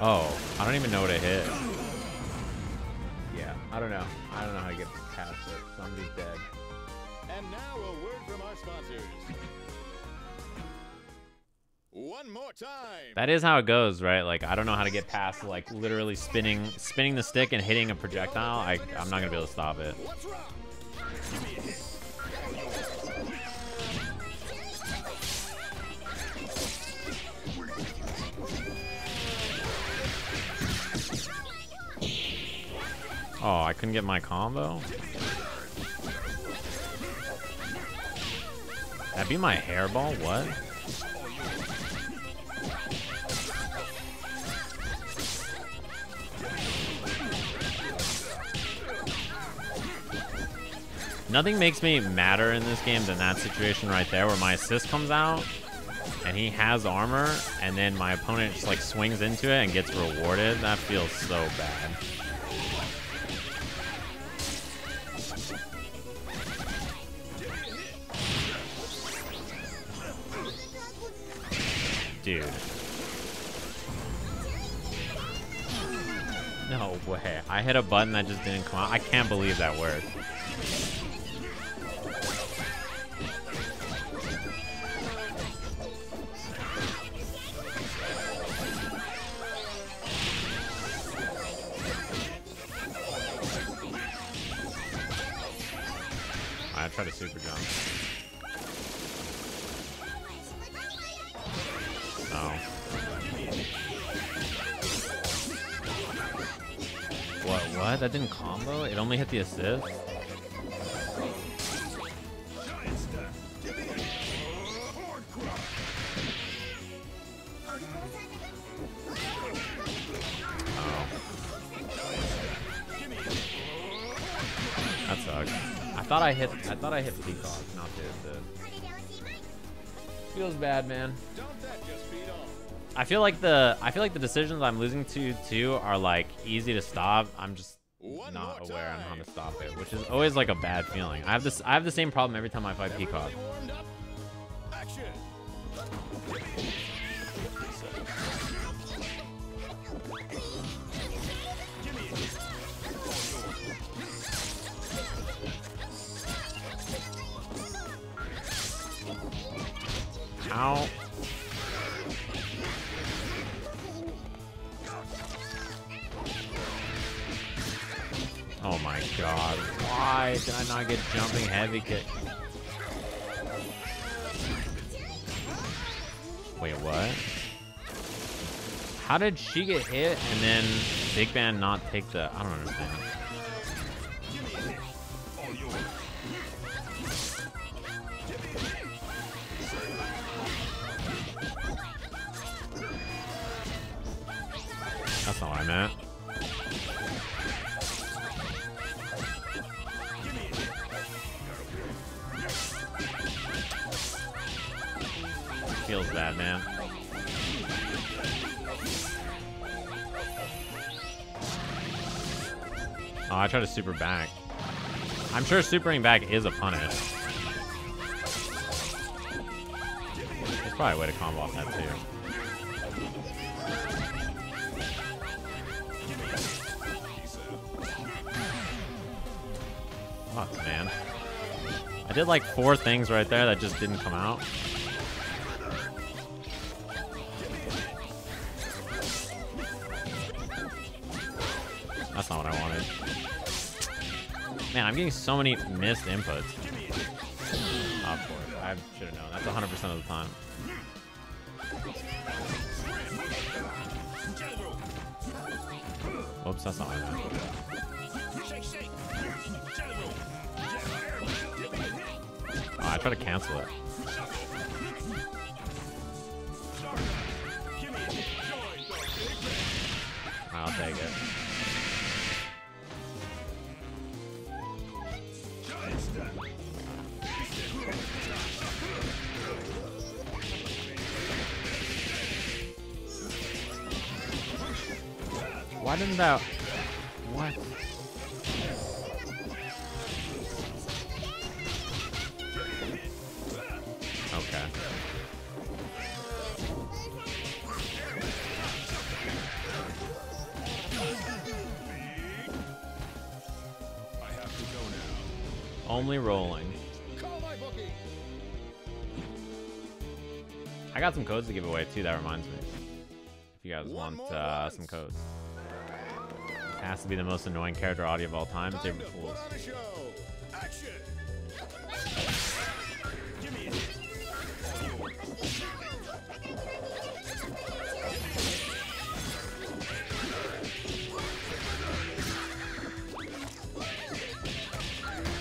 Oh, I don't even know what I hit. Yeah, I don't know. I don't know how I get past it. Somebody's dead. And now a word from our sponsors. One more time. That is how it goes, right? Like, I don't know how to get past, like, literally spinning spinning the stick and hitting a projectile. I, I'm not going to be able to stop it. Oh, I couldn't get my combo? That'd be my hairball? What? Nothing makes me madder in this game than that situation right there where my assist comes out and he has armor and then my opponent just like swings into it and gets rewarded. That feels so bad. Dude. No way. I hit a button that just didn't come out. I can't believe that worked. I tried to super jump. Oh. What, what? That didn't combo? It only hit the assist? Oh. That sucks. I thought I hit I thought I hit Peacock, not the assist. Feels bad, man. I feel like the I feel like the decisions I'm losing to too are like easy to stop. I'm just not aware on how to stop it, which is always like a bad feeling. I have this I have the same problem every time I fight Peacock. Ow. Oh my god, why did I not get jumping heavy kick? Wait, what? How did she get hit and then Big Band not take the... I don't understand. That's not what I meant. Feels bad, man. Oh, I tried to super back. I'm sure supering back is a punish. There's probably a way to combo off that, too. Fuck, man. I did like four things right there that just didn't come out. That's not what I wanted. Man, I'm getting so many missed inputs. Oh, of course. I should have known. That's one hundred percent of the time. Oops, that's not what I meant. Oh, I tried to cancel it. I'll take it. Why didn't that... What? Okay. Only rolling. I got some codes to give away too, that reminds me. If you guys want uh, some codes. It has to be the most annoying character audio of all time. It's April Fools.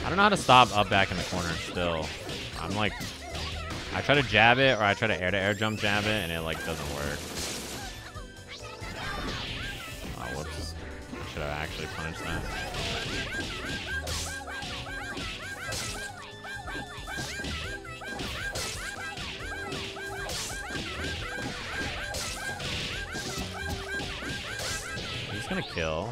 I don't know how to stop up back in the corner still. I'm like, I try to jab it or I try to air to air jump jab it and it like doesn't work. Oh, whoops. Should have actually punished that. He's gonna kill.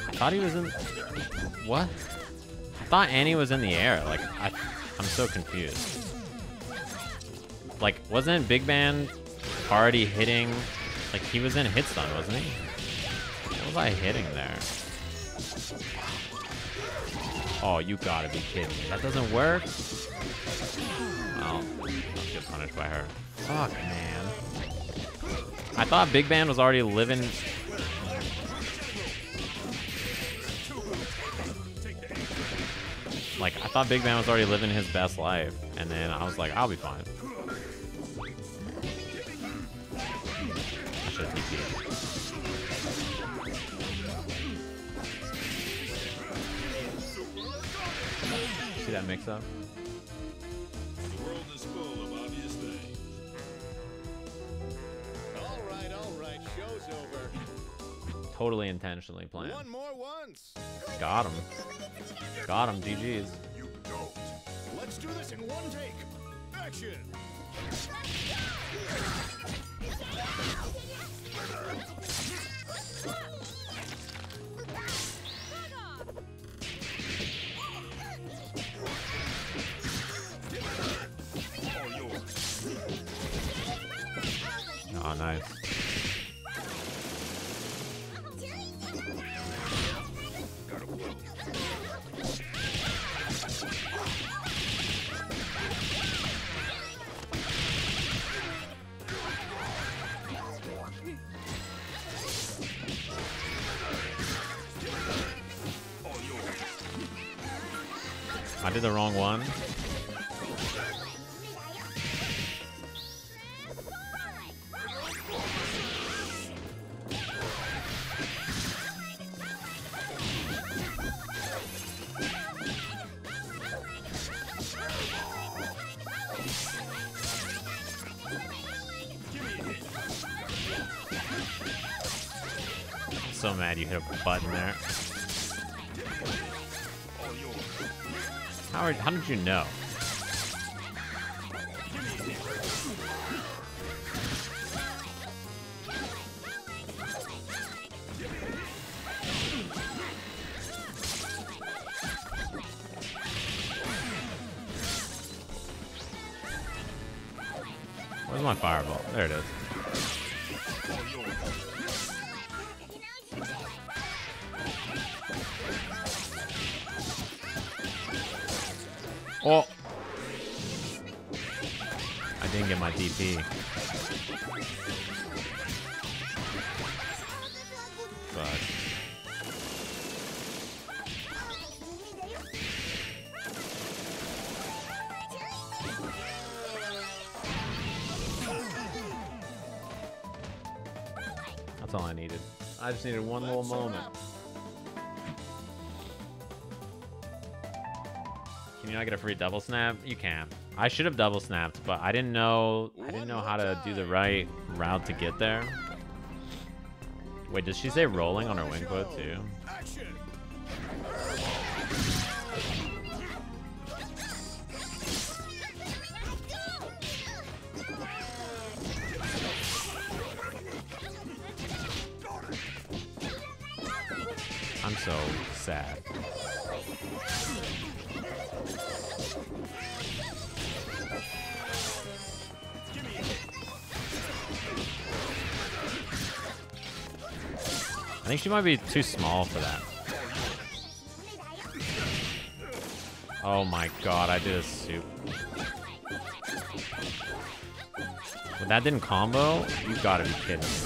I thought he was in... What? I thought Annie was in the air. Like, I, I'm so confused. Like, wasn't Big Band already hitting... Like, he was in hit stun, wasn't he? What was I hitting there? Oh, you gotta be kidding me. That doesn't work? Well, I'll get punished by her. Fuck, man. I thought Big Band was already living... Like, I thought Big Man was already living his best life, and then I was like, I'll be fine. I should have D P'd. See that mix up? The world is full of obvious things. All right, all right, show's over. Totally intentionally planned. One more once. Got him. Got him, D Gs. You don't. Let's do this in one take. Action. Oh, nice. I did the wrong one. I'm so mad you hit a button there. How, are, how did you know? Where's my fireball? There it is. Oh, I didn't get my D P. Fuck. That's all I needed. I just needed one little moment. You know, I get a free double snap. You can. I should have double snapped, but I didn't know. I didn't know how to do the right route to get there. Wait, does she say rolling on her wing foot too? I'm so sad. I think she might be too small for that. Oh my god, I did a soup. When that didn't combo, you gotta be kidding me.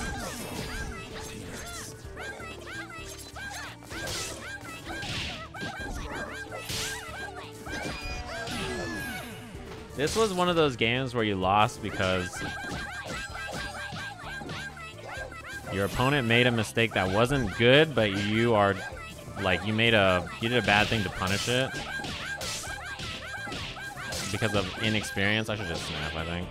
This was one of those games where you lost because your opponent made a mistake that wasn't good, but you are like you made a you did a bad thing to punish it because of inexperience. I should just snap, I think.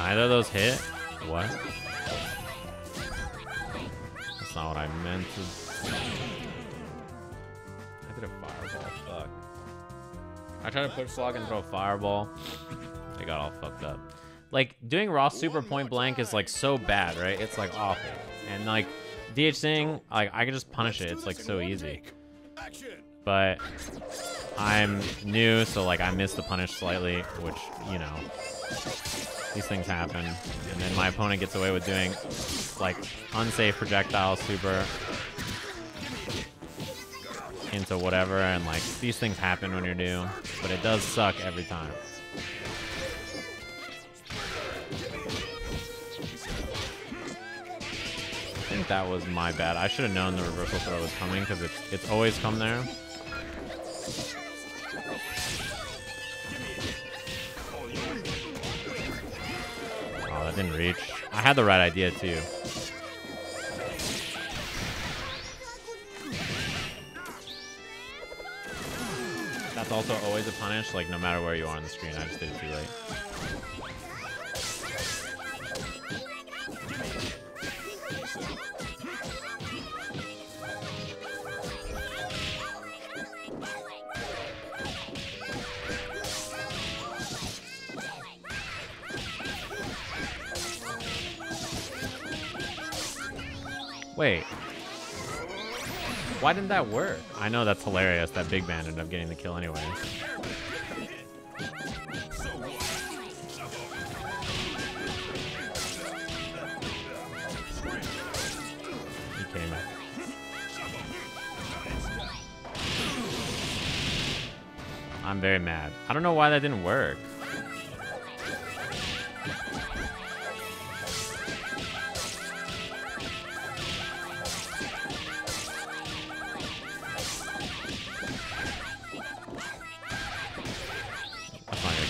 Either of those hit? What? That's not what I meant to... I did a fireball, fuck. I tried to push slog and throw a fireball. They got all fucked up. Like, doing raw super point blank is like so bad, right? It's like awful. And like, DHCing, like, I can just punish it. It's like so easy. But I'm new, so like I missed the punish slightly, which, you know... These things happen, and then my opponent gets away with doing like unsafe projectile super into whatever, and like these things happen when you're new, but it does suck every time. I think that was my bad. I should have known the reversal throw was coming because it's, it's always come there. Didn't reach. I had the right idea too. That's also always a punish, like no matter where you are on the screen. I just did it too late. Wait, why didn't that work? I know, that's hilarious that Big Band ended up getting the kill anyway. You kidding me? I'm very mad. I don't know why that didn't work.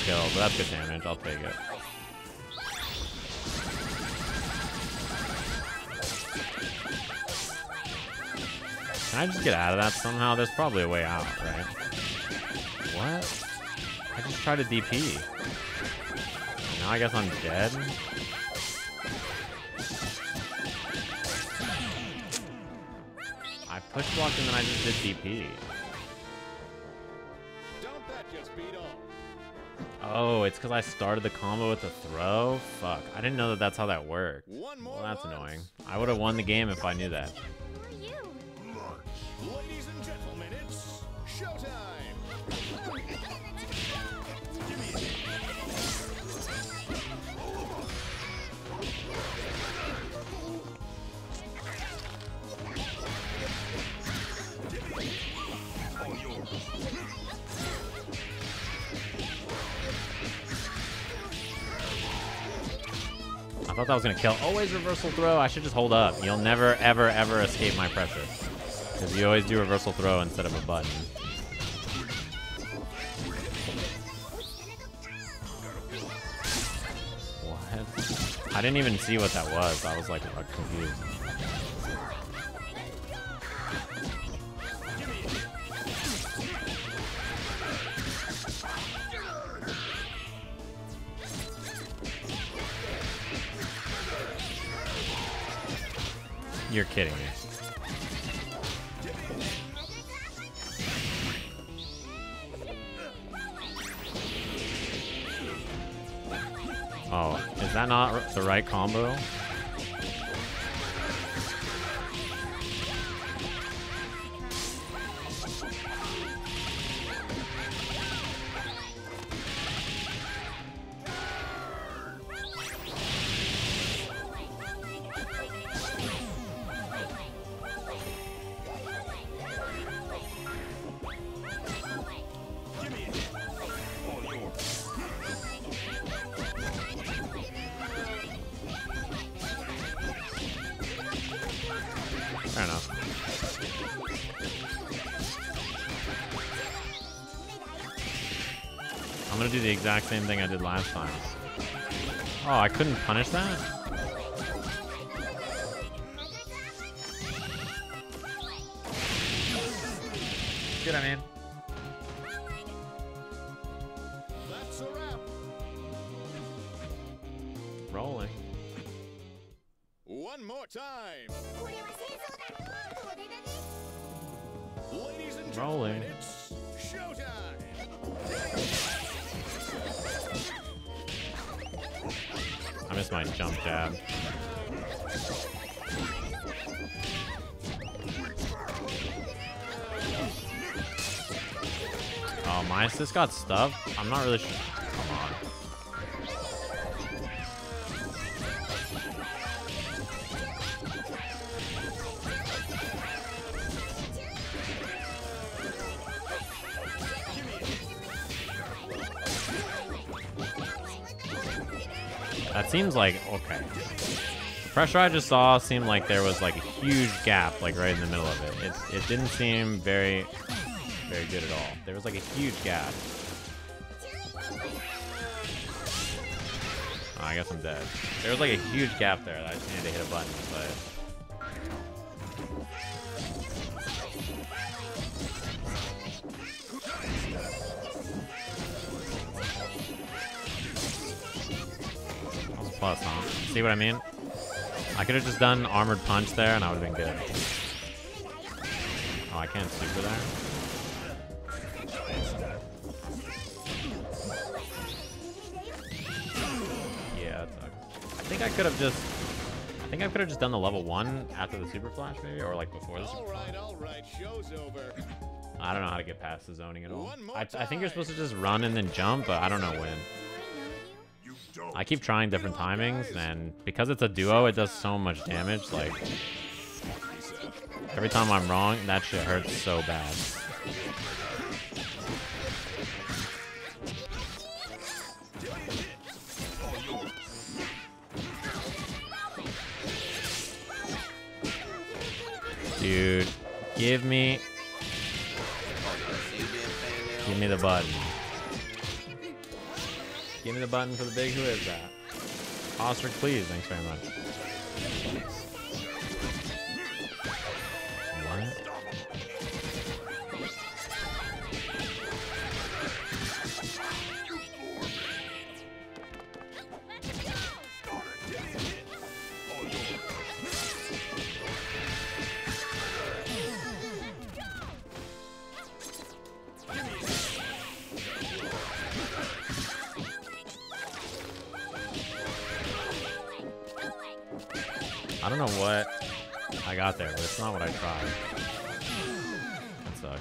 Kill, but that's good damage. I'll take it. Can I just get out of that somehow? There's probably a way out, right? What? I just tried to D P. Now I guess I'm dead? I push blocked and then I just did D P. Oh, it's because I started the combo with a throw? Fuck. I didn't know that that's how that worked. Well, that's annoying. I would have won the game if I knew that. Ladies and gentlemen, it's showtime! I thought that was gonna kill. Always reversal throw. I should just hold up. You'll never, ever, ever escape my pressure. Because you always do reversal throw instead of a button. What? I didn't even see what that was. I was like confused. You're kidding me. Oh, is that not the right combo? Exact same thing I did last time. Oh, I couldn't punish that? Good, I mean. That's a wrap. Rolling. One more time. Ladies and gentlemen, it's showtime. I missed my jump jab. Oh, my assist got stuffed? I'm not really sure. Come on. That seems like, okay. The pressure I just saw seemed like there was like a huge gap, like right in the middle of it. It, it didn't seem very, very good at all. There was like a huge gap. Oh, I guess I'm dead. There was like a huge gap there that I just needed to hit a button, but. Plus, huh? See what I mean? I could have just done armored punch there and I would have been good. Oh, I can't super there. Yeah, that sucks. I think I could have just I think I could have just done the level one after the super flash maybe, or like before the super flash. Alright, alright, show's over. I don't know how to get past the zoning at all. I, I think you're supposed to just run and then jump, but I don't know when. I keep trying different timings, and because it's a duo, it does so much damage. Like, every time I'm wrong, that shit hurts so bad. Dude, give me... Give me the button. Give me the button for the big who is that. Ostrich, please. Thanks very much. I don't know what I got there, but it's not what I tried. That sucks.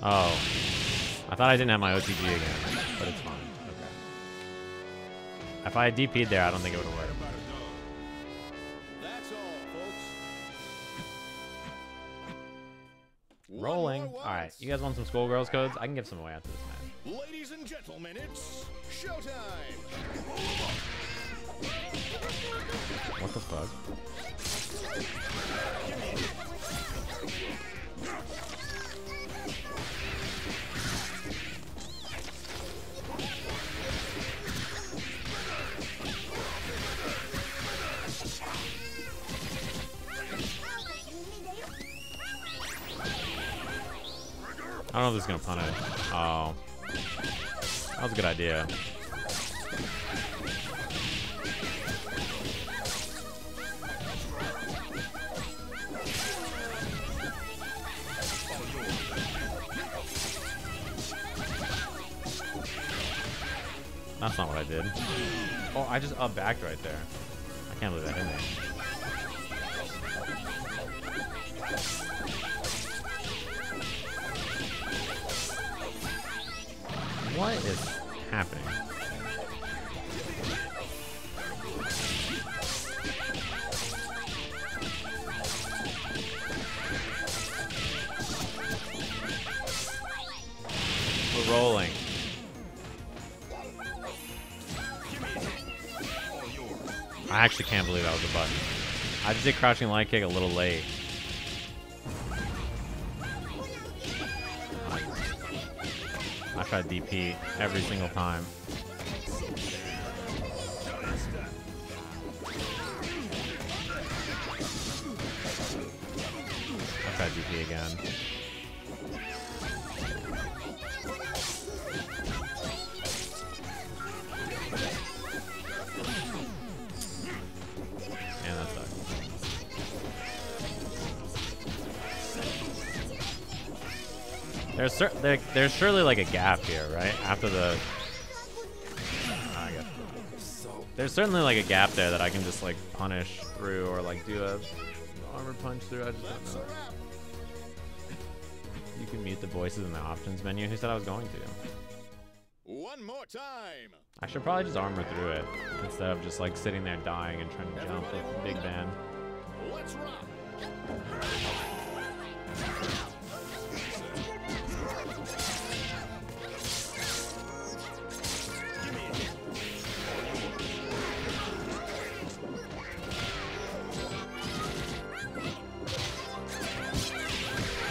Oh. I thought I didn't have my O T G again, but it's fine. Okay. If I had D P'd there, I don't think it would have worked. Rolling. Alright, you guys want some Skullgirls codes? I can give some away after this match. Ladies and gentlemen, it's showtime. What the fuck? I don't know if this is gonna punish. Oh, that was a good idea. That's not what I did. Oh, I just up backed right there. I can't believe that hit me. What is happening? We're rolling. I actually can't believe that was a button. I just did crouching light kick a little late. I tried D P every single time. I tried D P again. There's, there, there's surely like a gap here, right? After the... I guess. There's certainly like a gap there that I can just like punish through or like do a armor punch through. I just don't know. You can mute the voices in the options menu. Who said I was going to? One more time. I should probably just armor through it instead of just like sitting there dying and trying to jump with Big Band. Let's rock.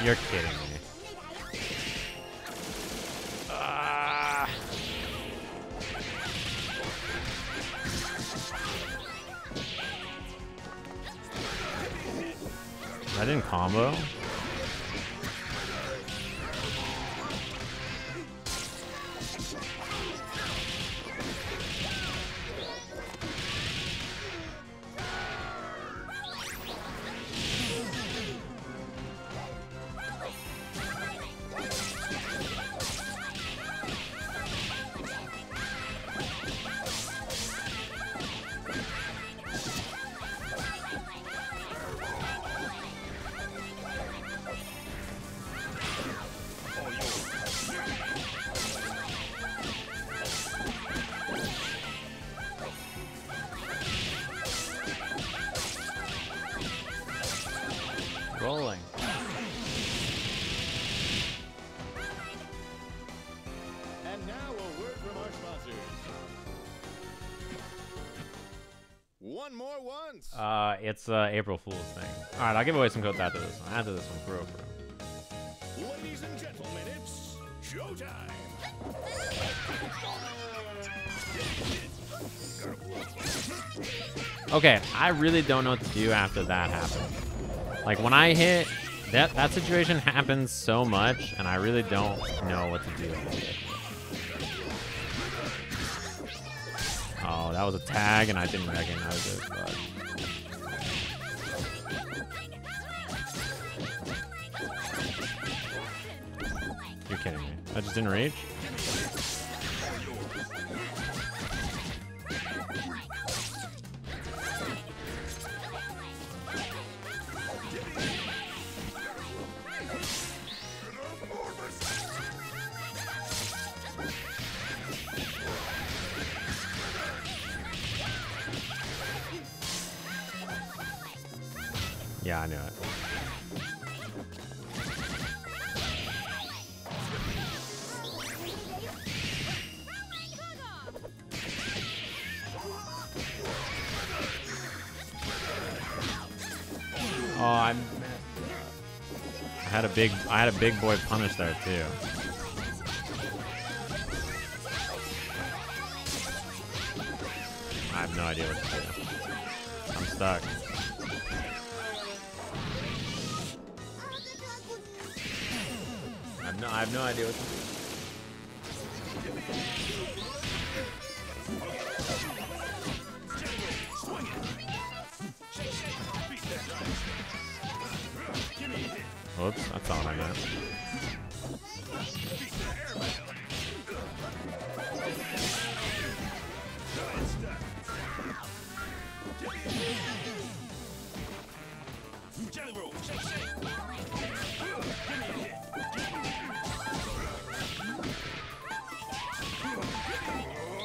You're kidding me. Uh, I didn't combo. Rolling. And now a word from our sponsors. One more once. Uh, it's uh, April Fool's thing. All right, I'll give away some codes after this one. After this one, for real. Ladies and gentlemen, it's showtime. Okay, I really don't know what to do after that happened. Like when I hit, that that situation happens so much, and I really don't know what to do. Oh, that was a tag, and I didn't recognize it. But... You're kidding me. I just didn't reach? Yeah, I knew it. Oh, I'm... I had a big, I had a big boy punish there too. I have no idea what to do. I'm stuck. no, I have no idea what to do. Oops, that's all I got.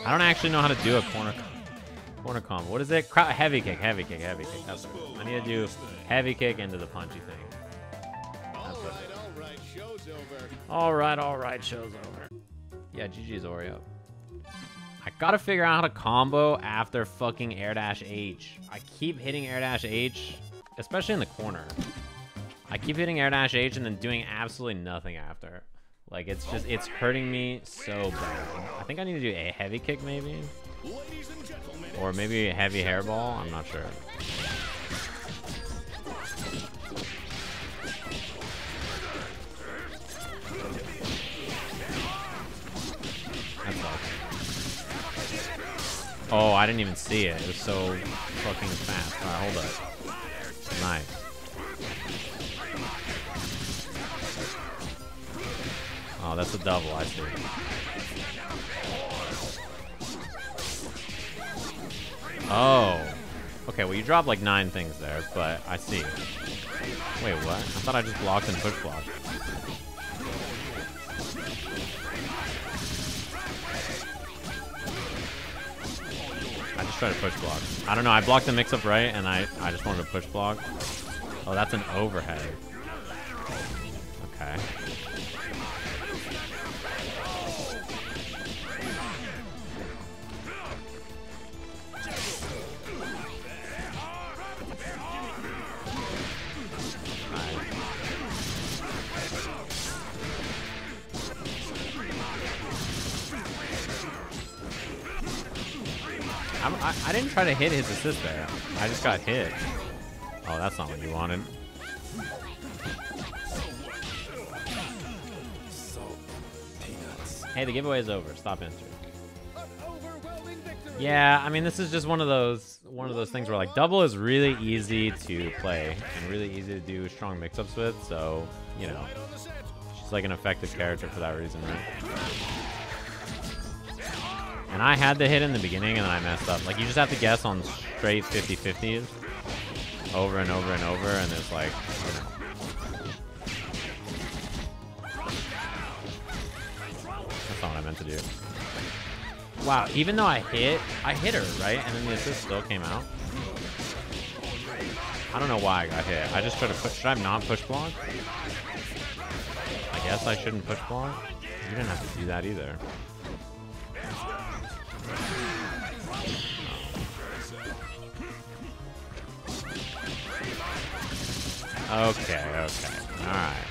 I don't actually know how to do a corner corner combo. What is it? Cro heavy kick, heavy kick, heavy kick. That's right. I need to do heavy kick into the punchy thing. That's all right, it. all right, show's over. All right, all right, show's over. Yeah, G G's Oreo. I gotta figure out how to combo after fucking air dash H. I keep hitting air dash H, especially in the corner. I keep hitting air dash H and then doing absolutely nothing after. Like, it's just, it's hurting me so bad. I think I need to do a heavy kick, maybe? Or maybe a heavy hairball? I'm not sure. That's awesome. Oh, I didn't even see it. It was so fucking fast. All right, hold up. Nice. Oh, that's a double, I see. Oh. Okay, well, you dropped like nine things there, but I see. Wait, what? I thought I just blocked and push blocked. I just tried to push block. I don't know, I blocked the mix-up right, and I, I just wanted to push block. Oh, that's an overhead. Okay. I, I didn't try to hit his assist there. I just got hit. Oh, that's not what you wanted. Hey, the giveaway is over. Stop entering. Yeah, I mean, this is just one of those one of those things where like double is really easy to play and really easy to do strong mix-ups with. So you know, she's like an effective character for that reason, right? And I had the hit in the beginning, and then I messed up. Like, you just have to guess on straight fifty fifties over and over and over, and it's like, you know. That's not what I meant to do. Wow, even though I hit, I hit her, right? And then the assist still came out. I don't know why I got hit. I just tried to push. Should I not push block? I guess I shouldn't push block. You didn't have to do that either. Okay, okay, all right.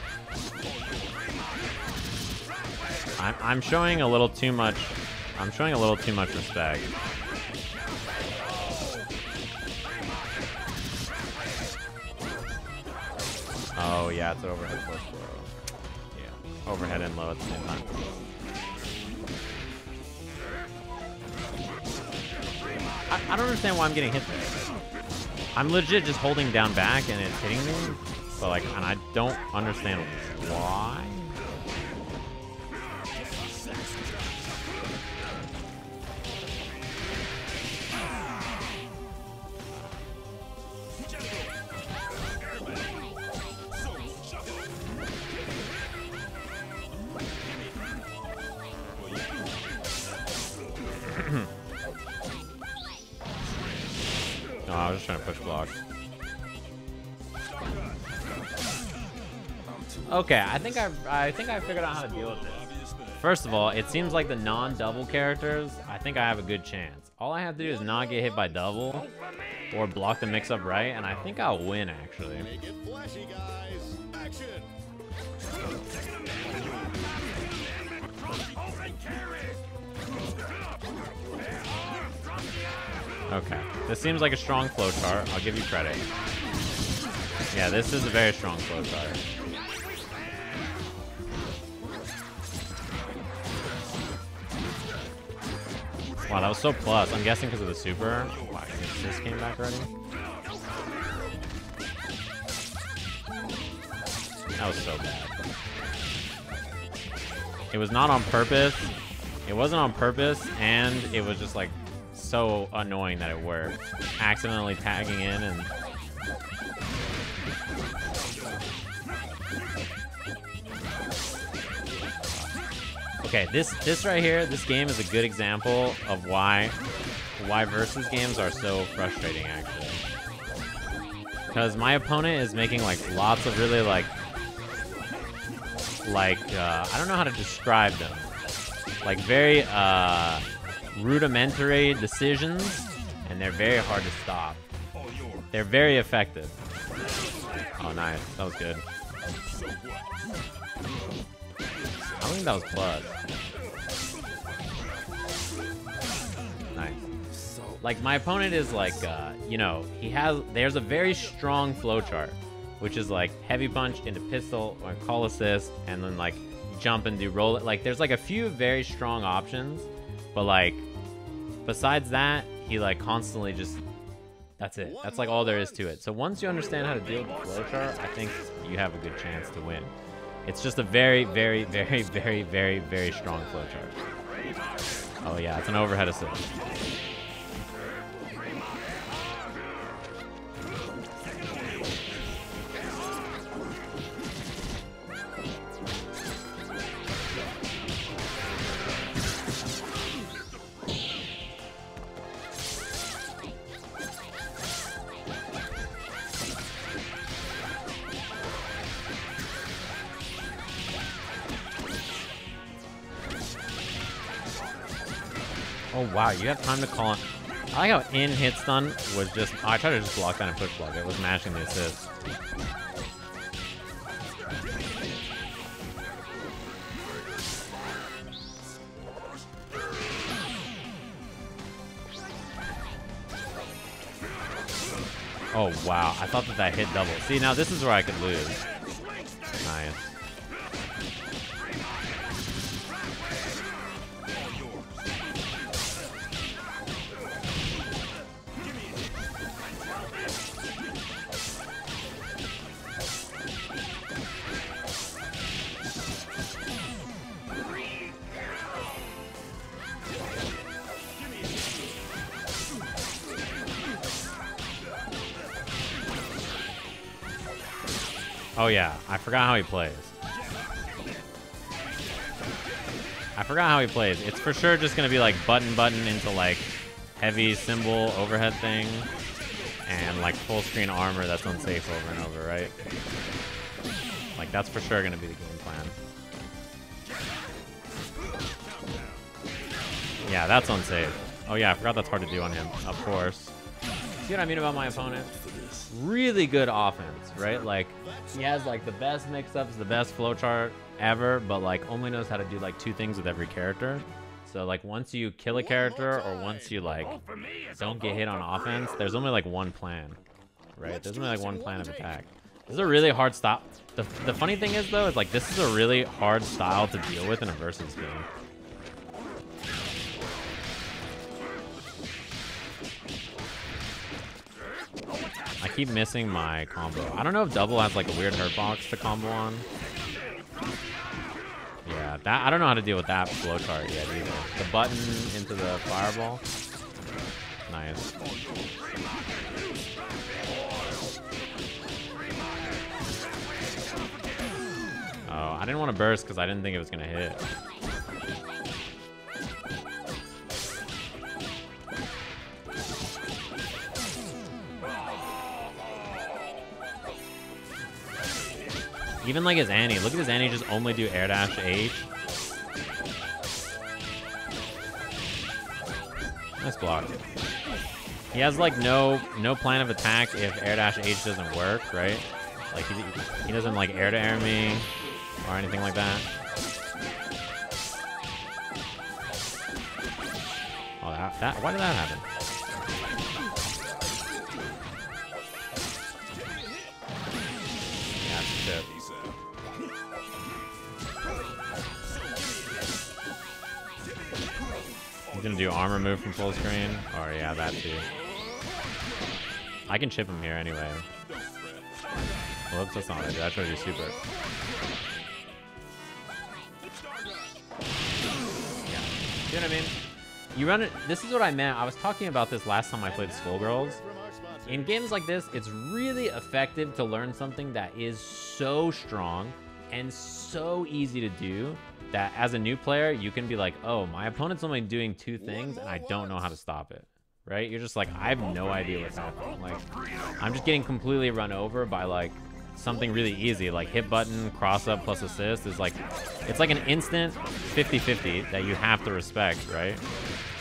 I'm I'm showing a little too much. I'm showing a little too much respect. Oh yeah, it's overhead push low. Yeah, overhead and low at the same time. I, I don't understand why I'm getting hit there. I'm legit just holding down back and it's hitting me, but like, and I don't understand why. No, I was just trying to push block. Okay, I think I I think I figured out how to deal with this. First of all, it seems like the non-double characters, I think I have a good chance. All I have to do is not get hit by double or block the mix-up right, and I think I'll win actually. Okay, this seems like a strong flow chart. I'll give you credit. Yeah, this is a very strong flow chart. Wow, that was so plus. I'm guessing because of the super. Wow, this came back already. That was so bad. It was not on purpose. It wasn't on purpose, and it was just like so annoying that it worked. Accidentally tagging in and. Okay, this this right here, this game is a good example of why why versus games are so frustrating actually. Because my opponent is making like lots of really like like uh, I don't know how to describe them, like very uh, rudimentary decisions, and they're very hard to stop. They're very effective. Oh, nice, that was good. I think that was plus. Nice. Like, my opponent is like, uh, you know, he has, there's a very strong flowchart, which is like heavy punch into pistol or call assist, and then like jump and do roll it. Like, there's like a few very strong options, but like, besides that, he like constantly just, that's it. That's like all there is to it. So once you understand how to deal with the flowchart, I think you have a good chance to win. It's just a very, very, very, very, very, very strong flowchart. Oh yeah, it's an overhead assist. Oh wow, you have time to call in. I like how in hit stun was just, oh, I tried to just block that and push block. It was mashing the assist. Oh wow, I thought that that hit double. See, now this is where I could lose. Nice. Oh yeah, I forgot how he plays. I forgot how he plays. It's for sure just gonna be like button button into like heavy symbol overhead thing and like full screen armor that's unsafe over and over, right? Like that's for sure gonna be the game plan. Yeah, that's unsafe. Oh yeah, I forgot that's hard to do on him, of course. See what I mean about my opponent? Really good offense, right? Like he has like the best mix-ups, the best flowchart ever, but like only knows how to do like two things with every character. So like once you kill a character or once you like don't get hit on offense, there's only like one plan, right? There's only like one plan of attack. This is a really hard stop. The, the funny thing is though, is like this is a really hard style to deal with in a versus game. I keep missing my combo. I don't know if Double has like a weird hurtbox to combo on. Yeah, that I don't know how to deal with that flowchart yet either. The button into the fireball. Nice. Oh, I didn't want to burst because I didn't think it was gonna hit. Even like his Annie. Look at his Annie just only do air dash H. Nice block. He has like no no plan of attack if air dash H doesn't work, right? Like he, he doesn't like air to air me or anything like that. Oh, that, that why did that happen? Yeah, that's shit. He's gonna do armor move from full screen. Oh yeah, that too. I can chip him here anyway. Whoops, that's not it. I tried to do super. Yeah. You know what I mean? You run it. This is what I meant. I was talking about this last time I played Skullgirls. In games like this, it's really effective to learn something that is so strong and so easy to do that as a new player, you can be like, oh, my opponent's only doing two things and I don't know how to stop it, right? You're just like, I have no idea what's happening. Like, I'm just getting completely run over by like something really easy, like hit button, cross up plus assist is like, it's like an instant fifty fifty that you have to respect, right?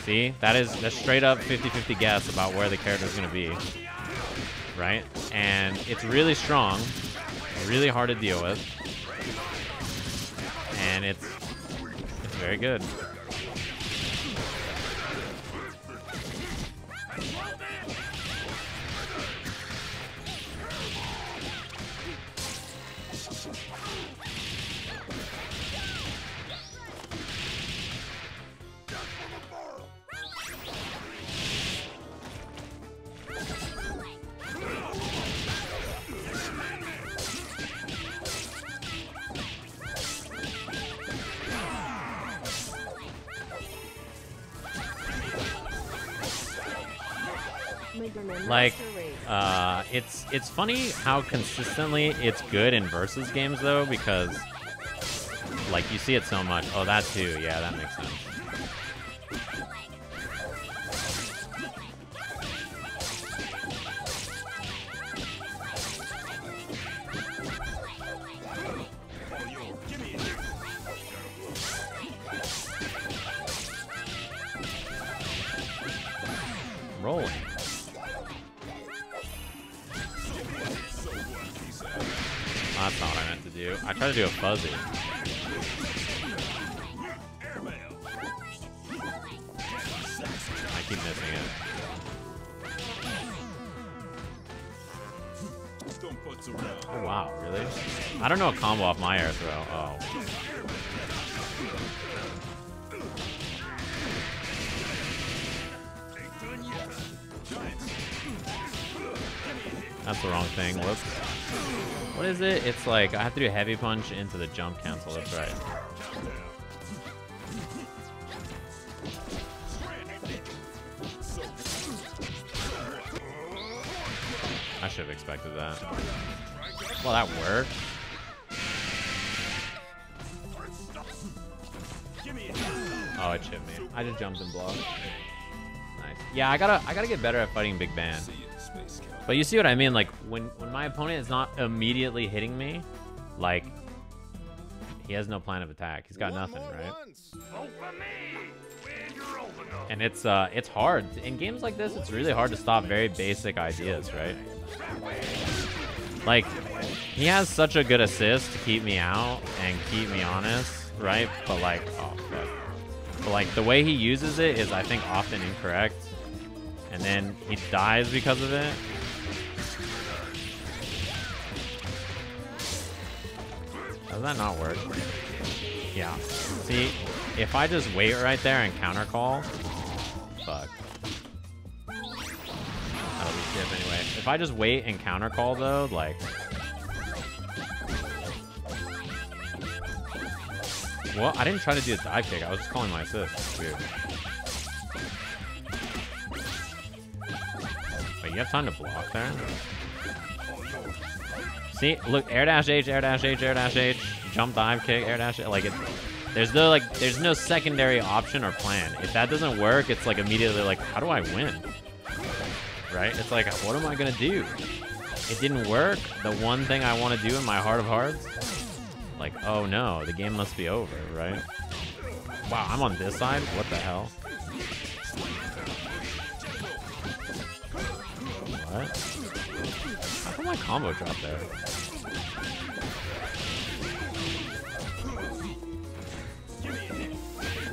See, that is, that's straight up fifty fifty guess about where the character's gonna be, right? And it's really strong, really hard to deal with, and it's, it's very good. Like, uh, it's it's funny how consistently it's good in versus games though, because like you see it so much. Oh, that too. Yeah, that makes sense. Do a fuzzy. I keep missing it. Oh, wow, really? I don't know a combo off my air throw. Oh. That's the wrong thing. Whoops. What is it? It's like, I have to do a heavy punch into the jump cancel, that's right. I should have expected that. Well, that worked. Oh, it chipped me. I just jumped and blocked. Nice. Yeah, I gotta, I gotta get better at fighting Big Band. But you see what I mean, like when when my opponent is not immediately hitting me, like he has no plan of attack. He's got nothing, right? And it's uh it's hard. In games like this, it's really hard to stop very basic ideas, right? Like he has such a good assist to keep me out and keep me honest, right? But like oh fuck. But like the way he uses it is I think often incorrect. And then he dies because of it. How does that not work? Yeah. See, if I just wait right there and counter call, fuck. That'll be shit anyway. If I just wait and counter call though, like, well, I didn't try to do a dive kick. I was just calling my assist. That's weird. Wait, you have time to block there? See, look, air dash H, air dash H, air dash H, jump dive kick, air dash H. Like, it, there's no like, there's no secondary option or plan. If that doesn't work, it's like immediately like, how do I win? Right? It's like, what am I gonna do? It didn't work. The one thing I want to do in my heart of hearts, like, oh no, the game must be over, right? Wow, I'm on this side. What the hell? What? How come my combo dropped there?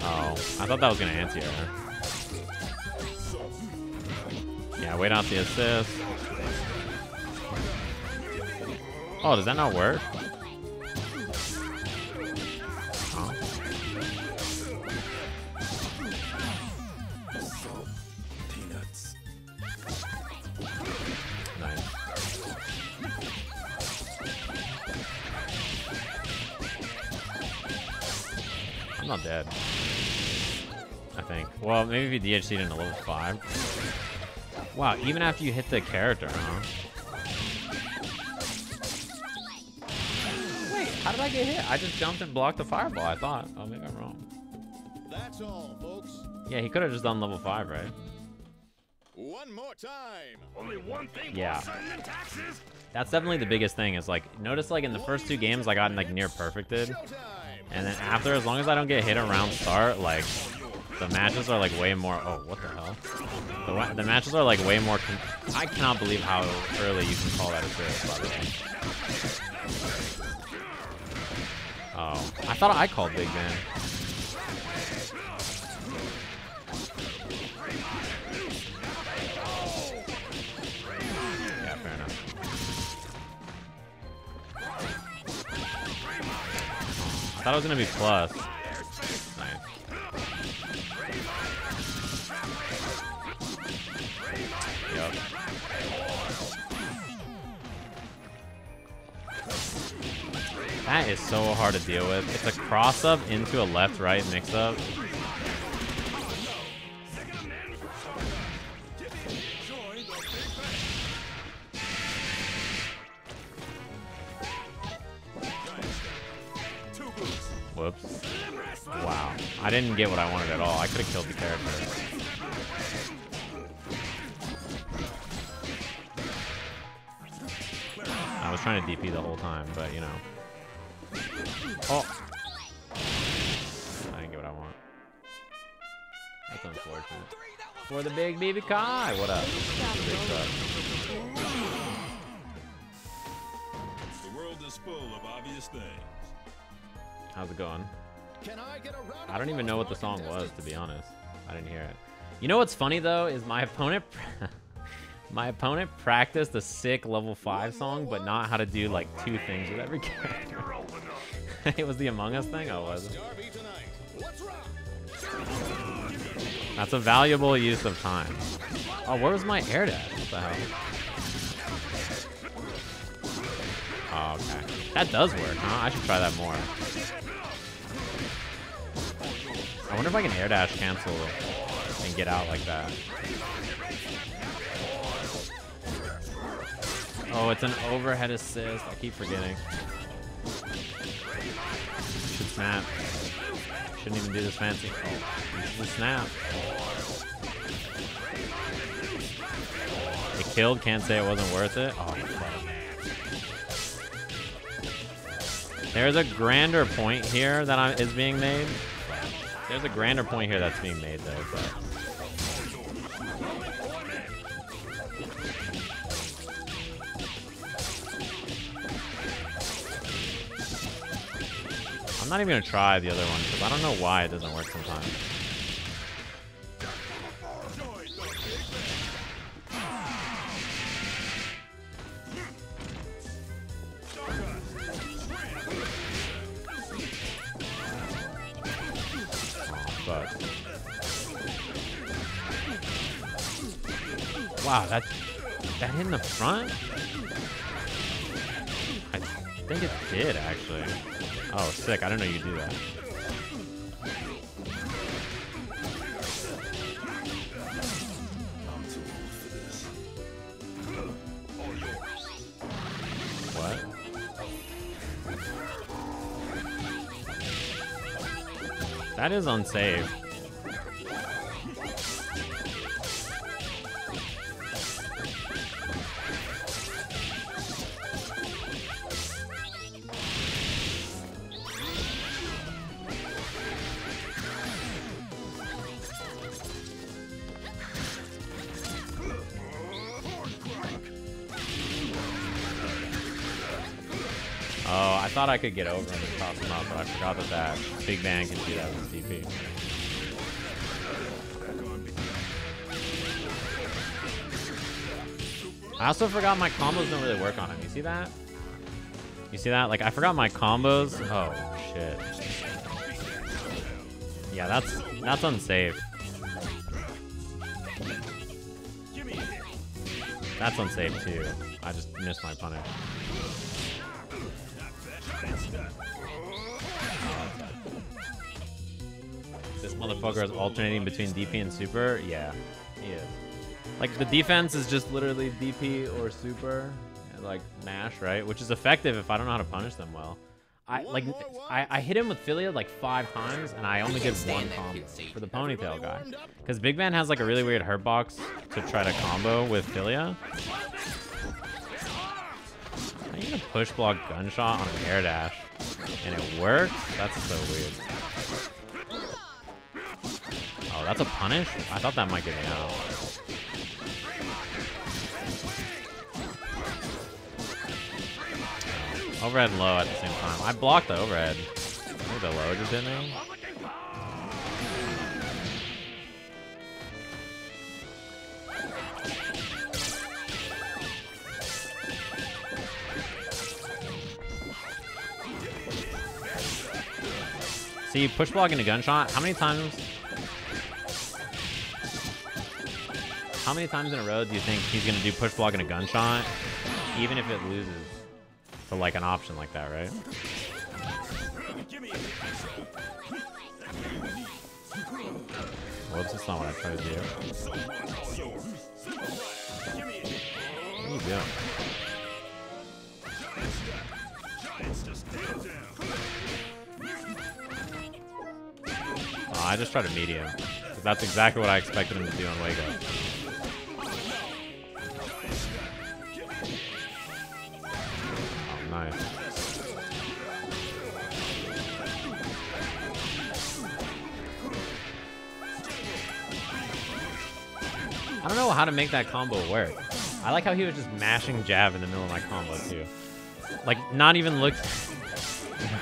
Oh, I thought that was gonna anti air. Yeah, wait out the assist. Oh, does that not work? Huh? I'm not dead. I think. Well, maybe if you D H C'd into level five. Wow, even after you hit the character, huh? Wait, how did I get hit? I just jumped and blocked the fireball, I thought. Oh, maybe I'm wrong. That's all, folks. Yeah, he could have just done level five, right? One more time. Only one thing. Yeah. That's definitely the biggest thing. Is like, notice like in the first two games I got like near perfected, and then after, as long as I don't get hit around start, like the matches are like way more. Oh, what the hell? The, the matches are like way more. I cannot believe how early you can call that a crit, by the way. Oh, I thought I called Big Band. I thought it was gonna be plus. Nice. Yep. That is so hard to deal with. It's a cross up into a left right mix up. Whoops. Wow. I didn't get what I wanted at all. I could have killed the character. I was trying to D P the whole time, but you know. Oh! I didn't get what I want. That's unfortunate. For the big B B Kai! What up? The world is full of obvious things. How's it going? Can I, get a I don't even know what the song was, to be honest. I didn't hear it. You know what's funny though is my opponent, my opponent practiced a sick level five song, but not how to do like two things with every character. It was the Among Us thing. Oh, was it? That's a valuable use of time. Oh, where was my air dash? What the hell? Oh, okay. That does work, huh? I should try that more. I wonder if I can air dash cancel and get out like that. Oh, it's an overhead assist. I keep forgetting. Should snap. Shouldn't even do this fancy. Oh, should snap. It killed. Can't say it wasn't worth it. Oh, fuck. There's a grander point here that I, is being made. There's a grander point here that's being made, though, but... I'm not even gonna try the other one, because I don't know why it doesn't work sometimes. Wow, that that hit in the front? I think it did actually. Oh, sick! I didn't know you could do that. What? That is unsaved. I thought I could get over and just toss him up, but I forgot that that Big Bang can do that with D P. I also forgot my combos don't really work on him. You see that? You see that? Like, I forgot my combos. Oh, shit. Yeah, that's, that's unsafe. That's unsafe too. I just missed my punish. This motherfucker is alternating between D P and super? Yeah, he is. Like, the defense is just literally D P or super, like Nash, right? Which is effective if I don't know how to punish them well. I like I, I hit him with Filia like five times, and I only get one combo for the ponytail guy. Because Big Band has like a really weird hurtbox to try to combo with Filia. I need a push block gunshot on an air dash, and it works? That's so weird. Oh, that's a punish? I thought that might get me out. Oh, overhead low at the same time. I blocked the overhead. Maybe the low just hit me. See, push block into gunshot. How many times? How many times in a row do you think he's gonna do push block and a gunshot, even if it loses to like an option like that, right? Well, that's not what I tried to do. What are you doing? Oh, I just tried to medium. That's exactly what I expected him to do on Wake Up. Nice. I don't know how to make that combo work. I like how he was just mashing jab in the middle of my combo too. Like, not even look,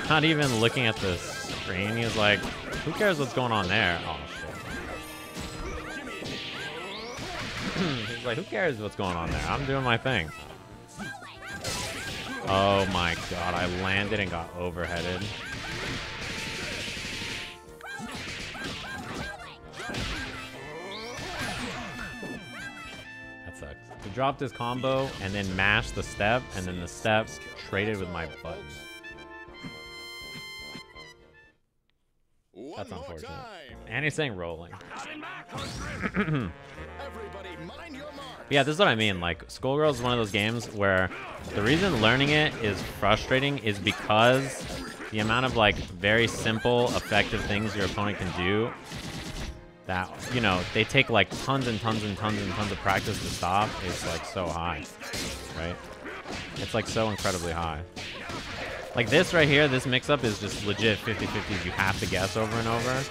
not even looking at the screen. He was like, "Who cares what's going on there?" Oh shit. He's like, "Who cares what's going on there? I'm doing my thing." Oh my god, I landed and got overheaded. That sucks. He dropped his combo and then mashed the step, and then the step traded with my button. That's unfortunate. Annie's saying rolling. But yeah, this is what I mean. Like, Skullgirls is one of those games where the reason learning it is frustrating is because the amount of, like, very simple, effective things your opponent can do that, you know, they take, like, tons and tons and tons and tons of practice to stop is, like, so high, right? It's, like, so incredibly high. Like, this right here, this mix-up is just legit fifty fifties. You have to guess over and over.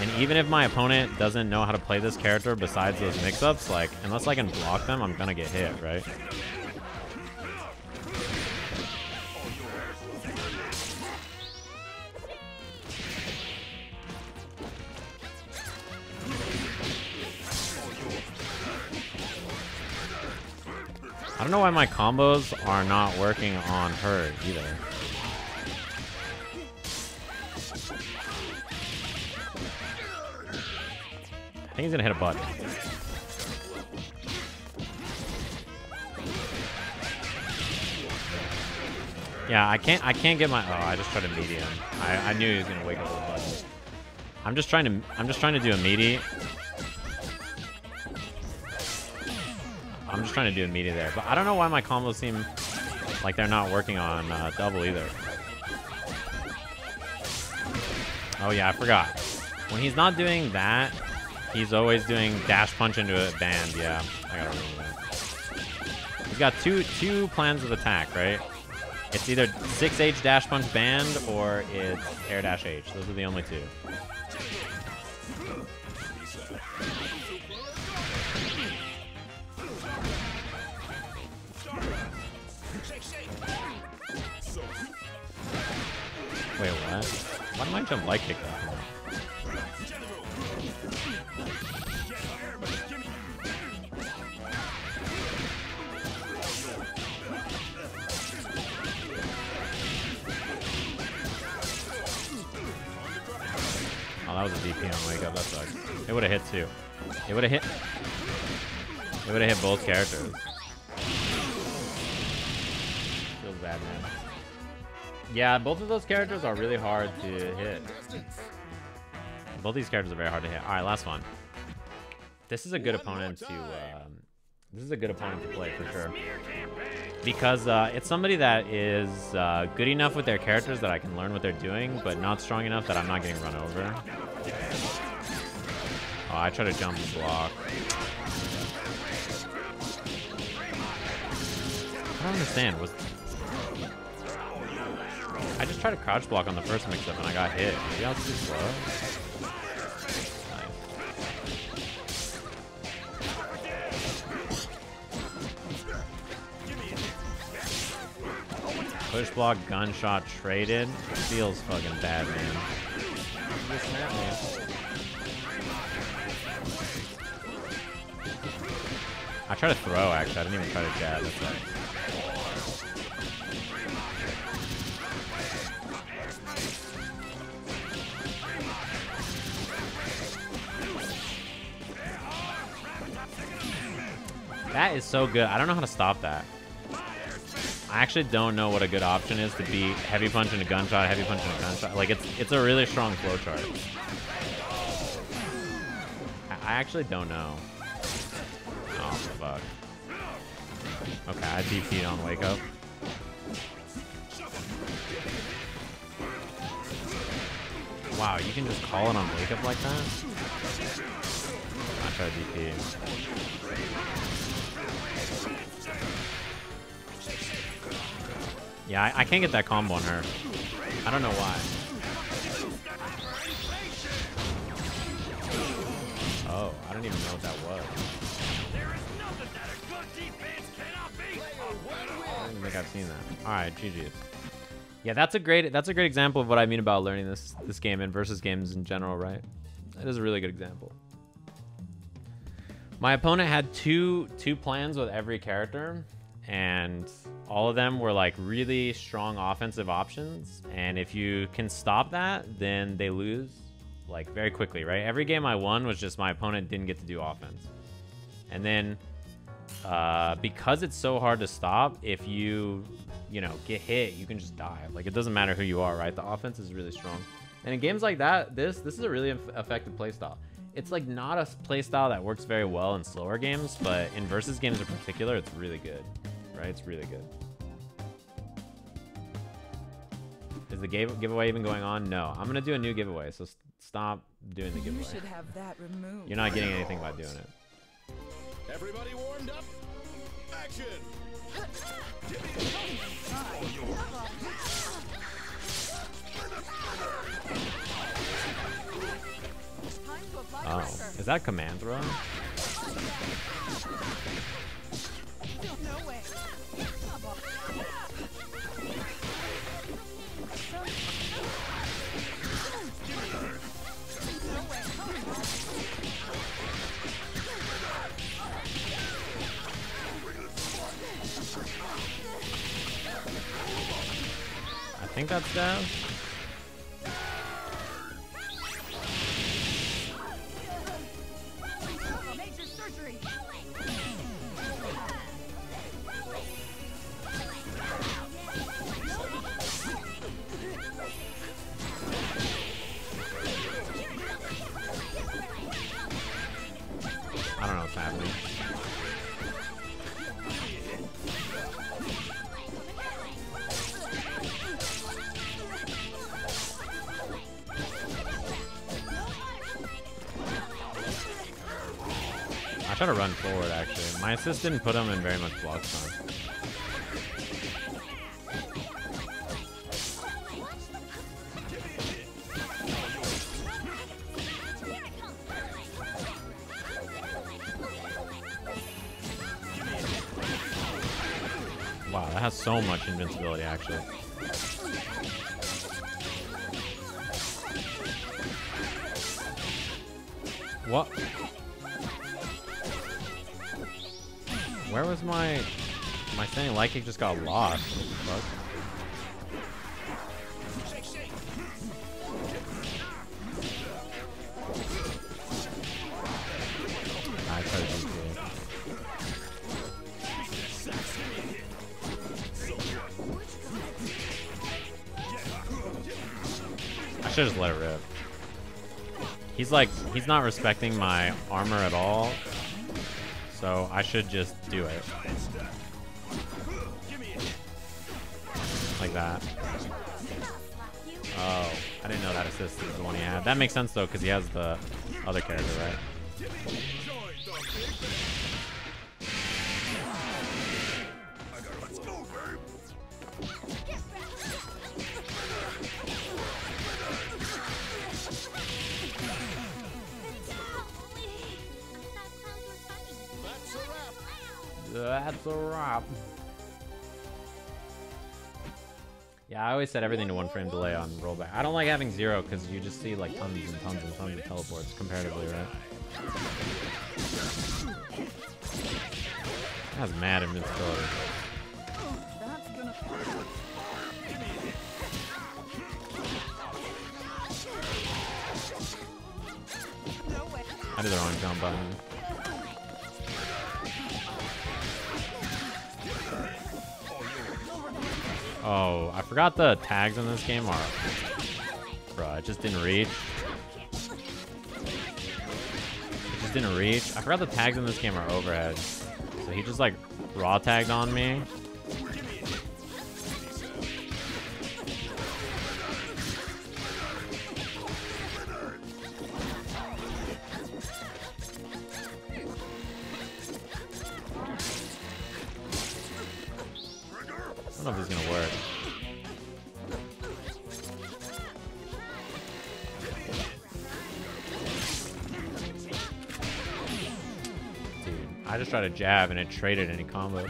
And even if my opponent doesn't know how to play this character besides those mix-ups, like, unless I can block them, I'm gonna get hit, right? I don't know why my combos are not working on her either. I think he's gonna hit a button. Yeah, I can't I can't get my oh, I just tried a medium. I, I knew he was gonna wake up with a button. I'm just trying to I'm just trying to do a meaty. I'm just trying to do a meaty there. But I don't know why my combos seem like they're not working on uh, double either. Oh yeah, I forgot. When he's not doing that, he's always doing dash punch into a band, yeah. I gotta remember that. He's got two two plans of attack, right? It's either six H dash punch band or it's air dash H. Those are the only two. Wait, what? Why did my jump light kick that? Oh, that was a D P on Wake Up, that sucks. It would have hit too. It would have hit. It would have hit both characters. bad, man. Yeah, both of those characters are really hard to hit. Both these characters are very hard to hit. All right, last one. This is a good opponent to. Um, this is a good opponent to play for sure, because uh, it's somebody that is uh, good enough with their characters that I can learn what they're doing, but not strong enough that I'm not getting run over. Oh, I try to jump the block. I don't understand. Was I just tried to crouch block on the first mix-up and I got hit? Maybe I was too slow. Push block, gunshot, traded. Feels fucking bad, man. This map, man. I try to throw, actually. I didn't even try to jab. That's right. That is so good. I don't know how to stop that. I actually don't know what a good option is to be heavy punch and a gunshot, heavy punch and a gunshot. Like, it's it's a really strong flowchart. I actually don't know. Oh, fuck. Okay, I D P'd on wake up. Wow, you can just call it on wake up like that? I tried D P. Yeah, I, I can't get that combo on her. I don't know why. Oh, I don't even know what that was. I don't think I've seen that. All right, G G's. Yeah, that's a great that's a great example of what I mean about learning this this game and versus games in general, right? That is a really good example. My opponent had two two plans with every character, and all of them were like really strong offensive options, and if you can stop that, then they lose like very quickly, right? Every game I won was just my opponent didn't get to do offense. And then uh, because it's so hard to stop, if you, you know, get hit, you can just die. Like, it doesn't matter who you are, right? The offense is really strong. And in games like that, this this is a really effective playstyle. It's like not a playstyle that works very well in slower games, but in versus games in particular, it's really good. Right, it's really good. Is the give giveaway even going on? No, I'm gonna do a new giveaway, so st stop doing the giveaway. You should have that removed. You're not getting anything by doing it. Everybody warmed up? Action! Oh, is that command throw? No way. I think that's down. I try to run forward, actually. My assist didn't put him in very much block time. Wow, that has so much invincibility, actually. What? Where was my my standing light kick? Just got lost. What the fuck? I tried to do it. should just let it rip. He's like, he's not respecting my armor at all, so I should just do it. Like that. Oh, I didn't know that assist is the one he had. That makes sense though, because he has the other character, right? That's a wrap. Yeah, I always set everything to one frame delay on rollback. I don't like having zero because you just see like tons and tons and tons of teleports comparatively, right? That was mad at Mitzvall. I did the wrong jump button. Oh, I forgot the tags in this game are... Bruh, it just didn't reach. It just didn't reach. I forgot the tags in this game are overhead. So he just, like, raw tagged on me. I don't know if it's gonna work. Dude, I just tried a jab and it traded any combo.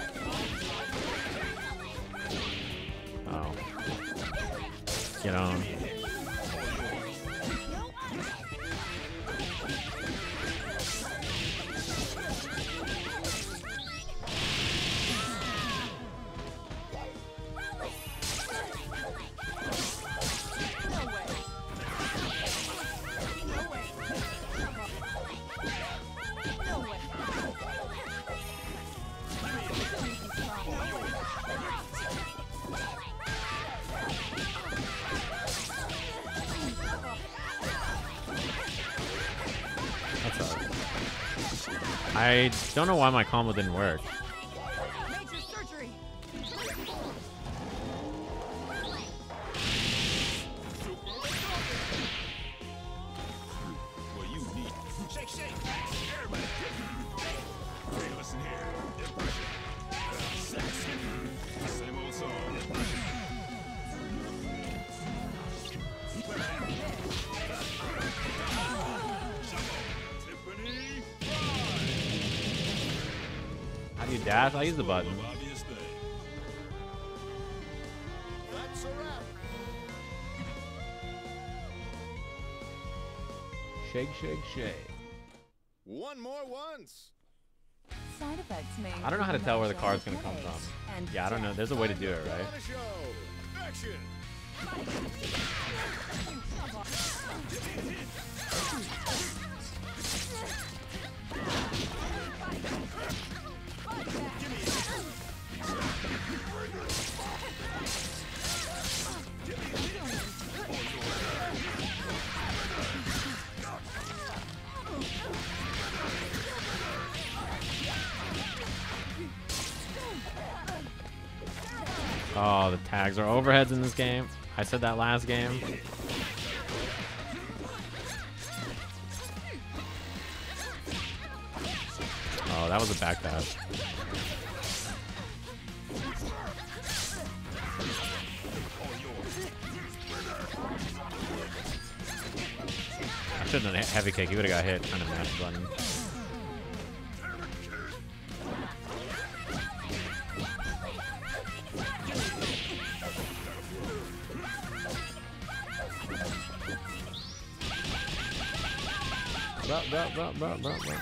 Oh. Get on. I don't know why my combo didn't work. Dash, I use the button. Shake, shake, shake. One more once. Side effects may I don't know how to tell where the card's gonna come from. Yeah, I don't know. There's a way to do it, right? Oh, the tags are overheads in this game. I said that last game. Oh, that was a back dash. I should have done a heavy kick. He would have got hit on a mash button. Bop, bop, bop, bop, bop, bop.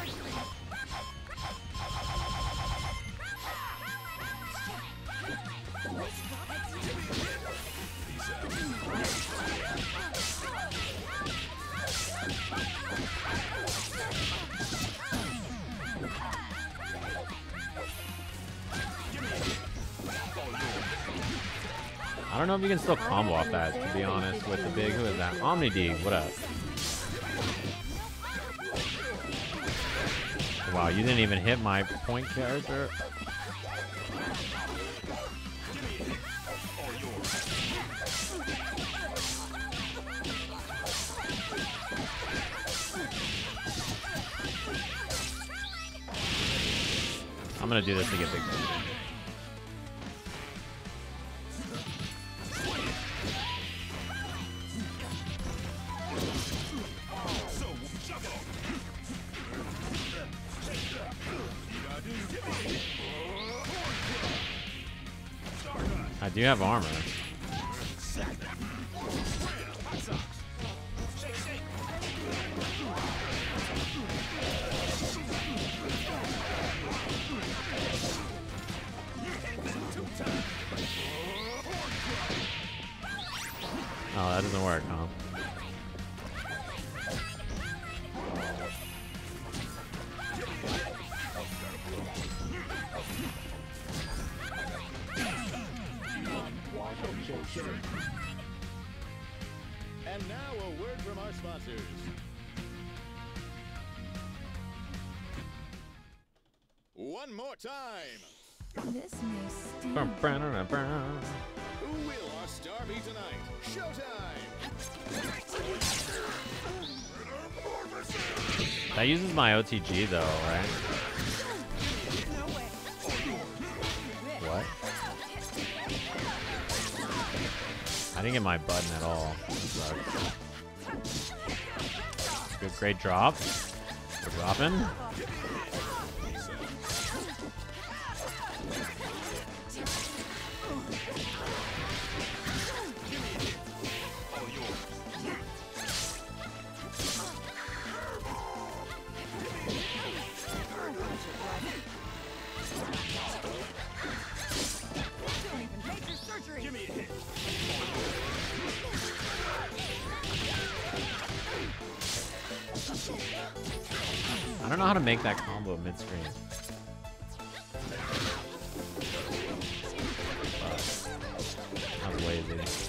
I don't know if you can still combo off that, to be honest, with the big, who is that? Omni D, what up? Wow, you didn't even hit my point character. I'm gonna do this to get Big Band. I do have armor. Oh, that doesn't work, huh? And now a word from our sponsors. One more time. This may stink. Who will our star be tonight? Showtime. That uses my O T G though, right? No way. What? I didn't get my button at all. Good, great drop. Good dropping. I don't know how to make that combo midstream. I'm lazy.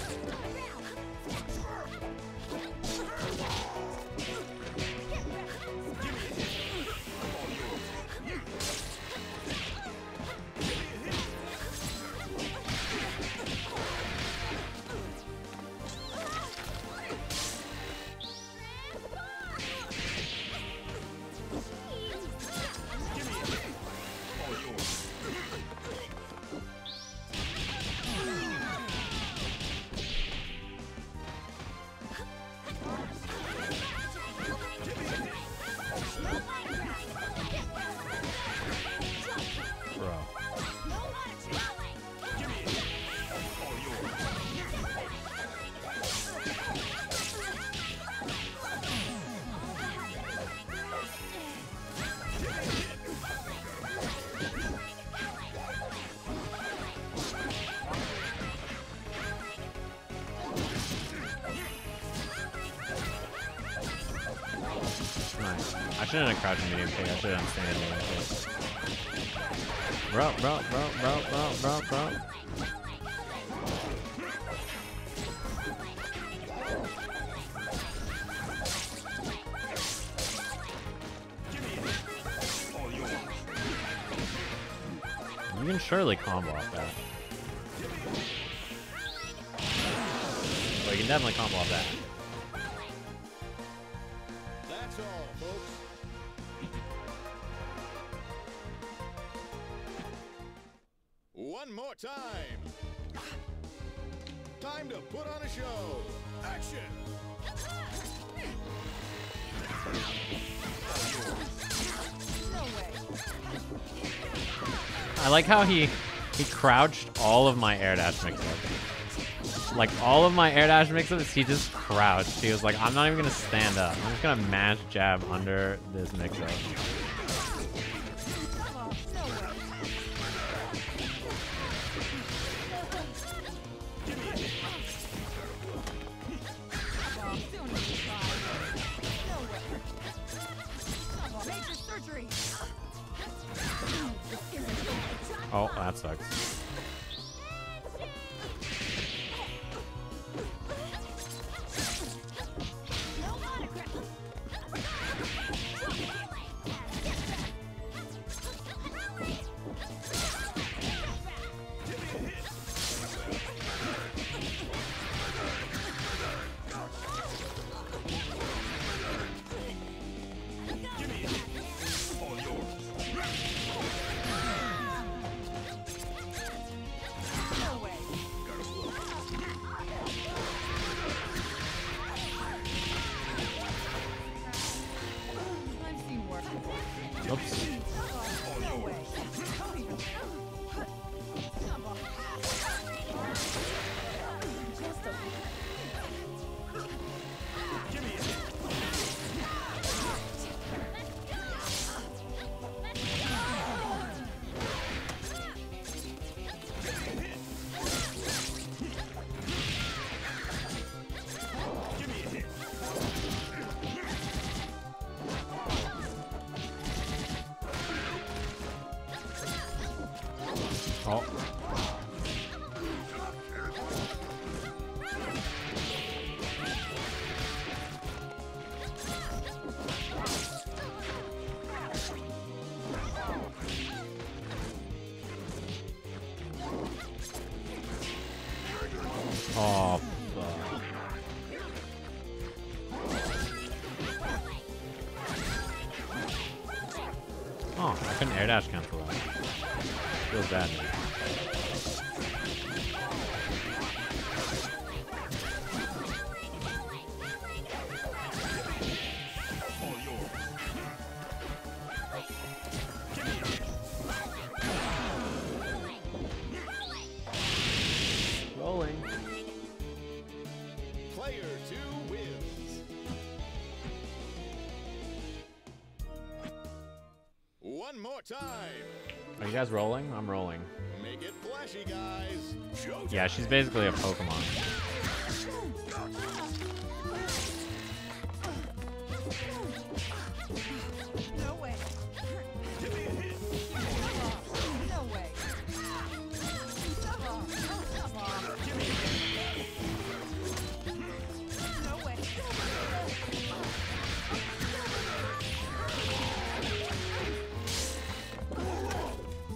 I shouldn't have crouched medium kick. I should have standing medium kick. Bro, bro, bro, bro, bro, bro, bro. You can surely combo off that. Well, you can definitely combo off that. That's all, folks. One more time. Time to put on a show. Action. I like how he he crouched all of my air dash mix-ups. Like all of my air dash mix-ups, he just crouched. He was like, I'm not even gonna stand up. I'm just gonna mash jab under this mix-up. Oh, that sucks. Oops. Dash cancel that. Feels bad. Rolling. Player two wins. One more time. Are you guys rolling? I'm rolling. Make it flashy, guys. Showtime. Yeah, she's basically a Pokemon. No way. No way.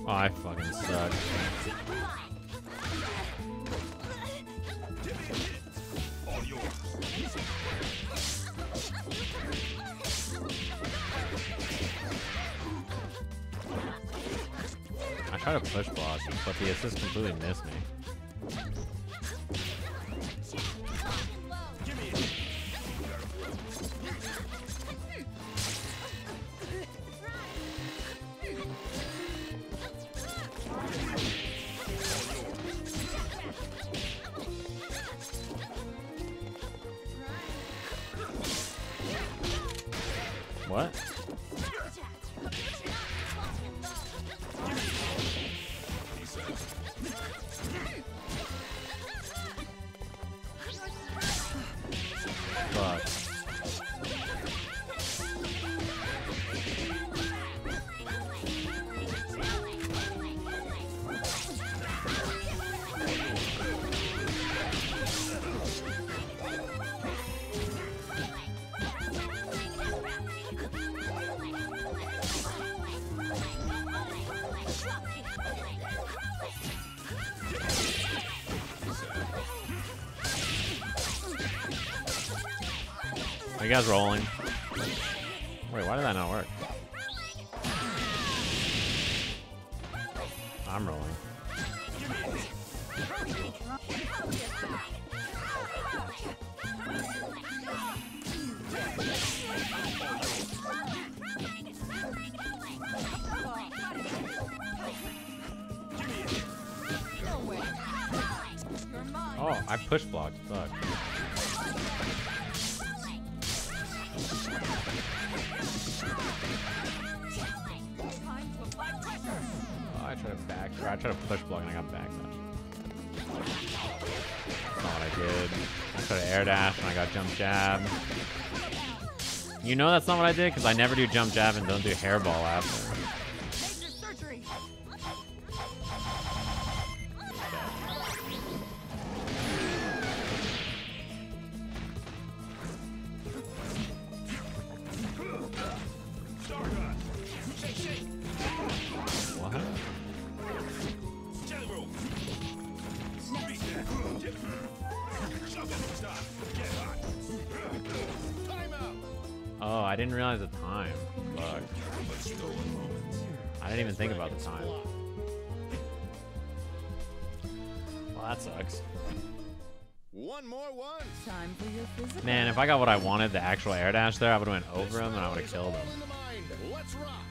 Oh, I fucking suck. I try to push blocks, but the assist completely missed me. What? Fuck. Are you guys rolling? Wait, why did that not work? I'm rolling. Oh, I push blocked. Fuck. I tried to back, I tried to push block and I got back. That's not what I did. I tried to air dash and I got jump jab. You know that's not what I did because I never do jump jab and don't do hairball after. Oh, I didn't realize the time. Fuck. I didn't even think about the time. Well, that sucks. One more one. Time for your physical. Man, if I got what I wanted, the actual air dash there, I would have went over him and I would have killed him. Let's rock.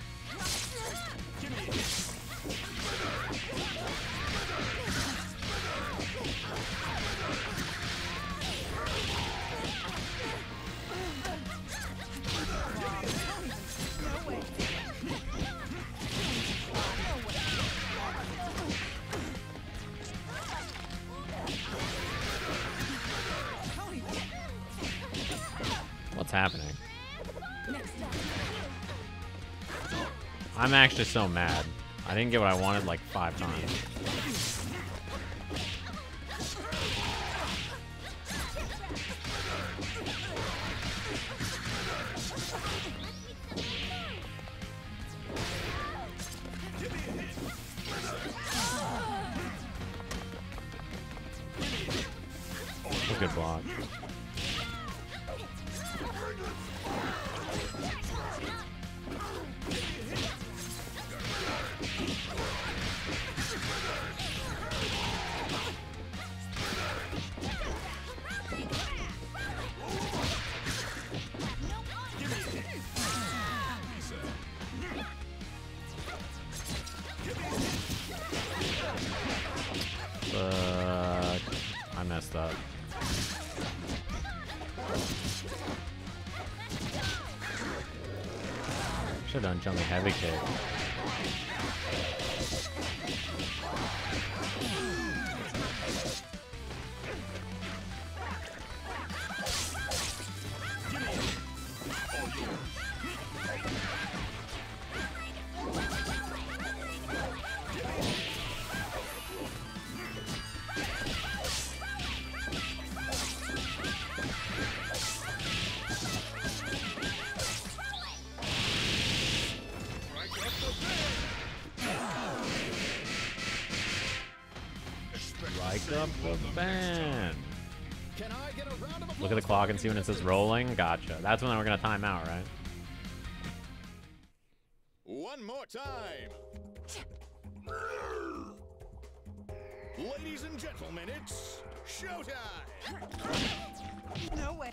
happening? I'm actually so mad. I didn't get what I wanted like five times. Good block. Uh, I messed up. Should've done jumping heavy kick. Up the band. Look at the clock and see when it says rolling. Gotcha. That's when we're gonna time out, right? One more time. Ladies and gentlemen, it's showtime. No way.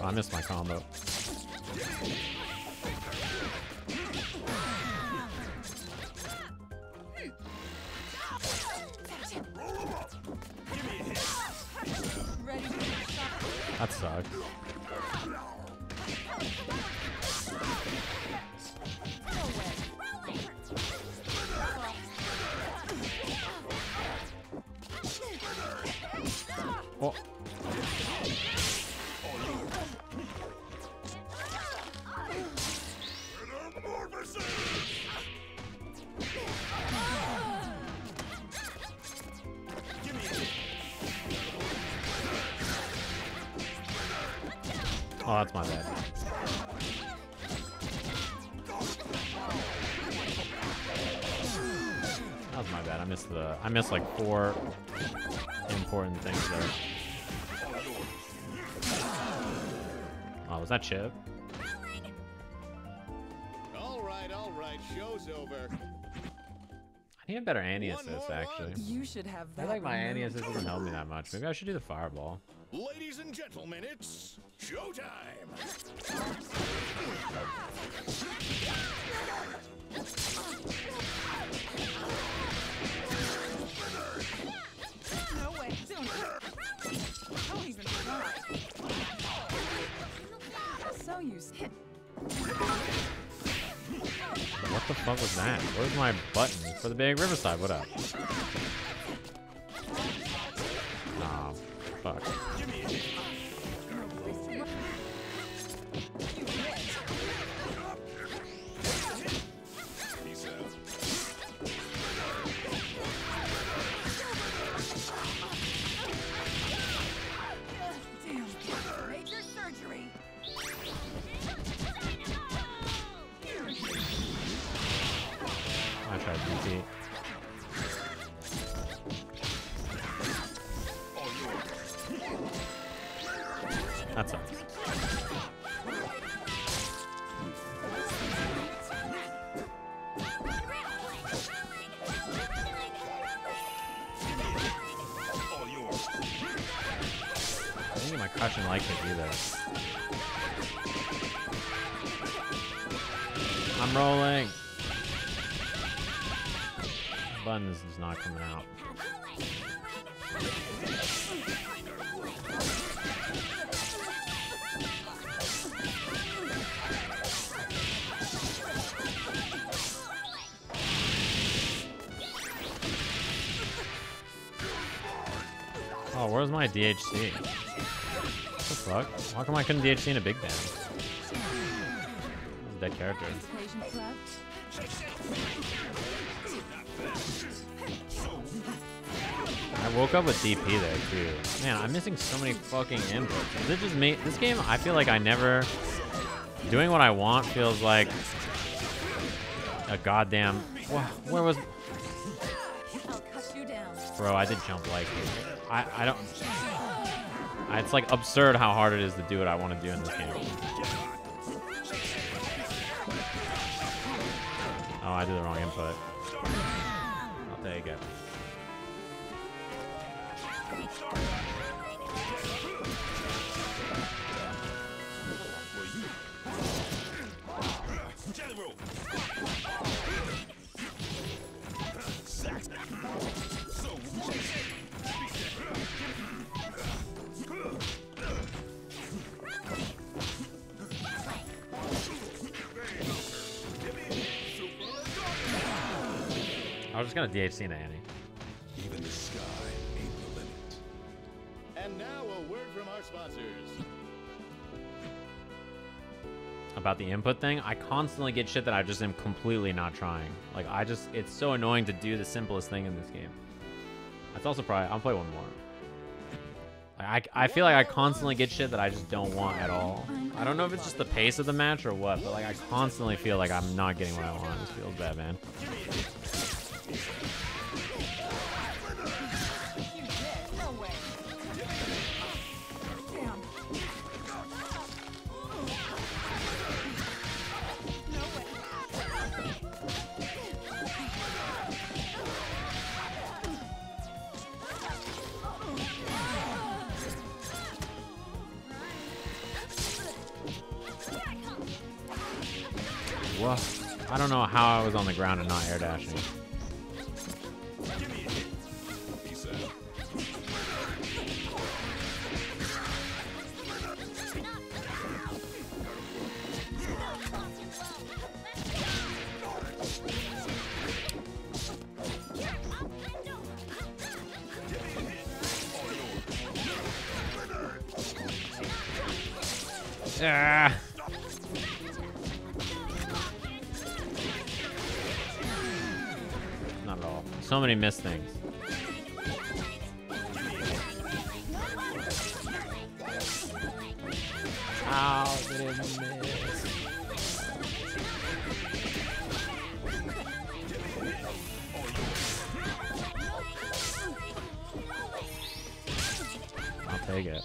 Oh, I missed my combo. That sucks. Oh. Oh, that's my bad. That was my bad. I missed the. I missed like four important things there. Oh, was that chip? All right, all right. Show's over. I need a better Annie assist, actually. You should have that. I like my Annie assist doesn't help me that much. Maybe I should do the fireball. Ladies and gentlemen, it's showtime! No way! Don't even try! So useful. What the fuck was that? Where's my button for the big Riverside? What up? Nah. Fuck. Damn. Major surgery. I tried D P. That sucks. I think my caution likes it either. I'm rolling. button is just not coming out. Oh, where's my D H C? What the fuck? How come I couldn't D H C in a Big Band? That was a dead character. I woke up with D P there too. Man, I'm missing so many fucking inputs. This just me. This game, I feel like I never doing what I want feels like a goddamn. Where was? Bro, I did jump like it. I I don't. I, it's like absurd how hard it is to do what I want to do in this game. Oh, I did the wrong input. Oh, there you go. I was just gonna D H C to Annie. Even the sky ain't the limit. And now a word from our sponsors. About the input thing, I constantly get shit that I just am completely not trying. Like I just, it's so annoying to do the simplest thing in this game. That's also probably, I'll play one more. Like, I, I feel like I constantly get shit that I just don't want at all. I don't know if it's just the pace of the match or what, but like I constantly feel like I'm not getting what I want. It feels bad, man. Well, I don't know how I was on the ground and not air dashing. Ah. Not at all. So many missed things. Ow, did it miss? I'll take it.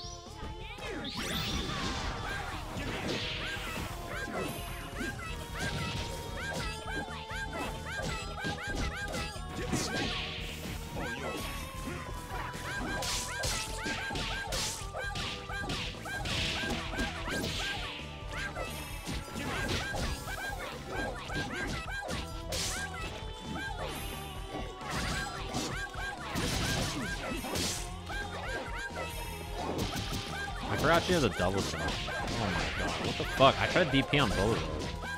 I forgot she has a double shot. Oh my god, what the fuck? I tried D P on both of those.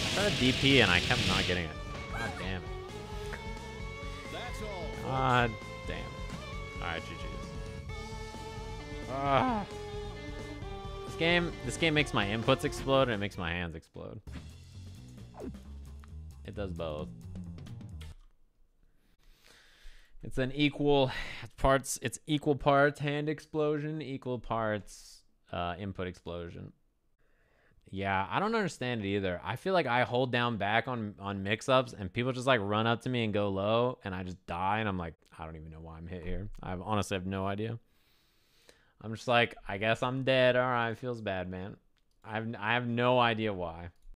I tried a D P and I kept not getting it. God damn. God damn. Alright, G G's. Ah. Game, this game makes my inputs explode and it makes my hands explode. It does both. It's an equal parts, it's equal parts hand explosion, equal parts uh, input explosion. Yeah, I don't understand it either. I feel like I hold down back on, on mix-ups and people just like run up to me and go low and I just die and I'm like, I don't even know why I'm hit here. I honestly have no idea. I'm just like, I guess I'm dead. All right, feels bad, man. I have, I have no idea why.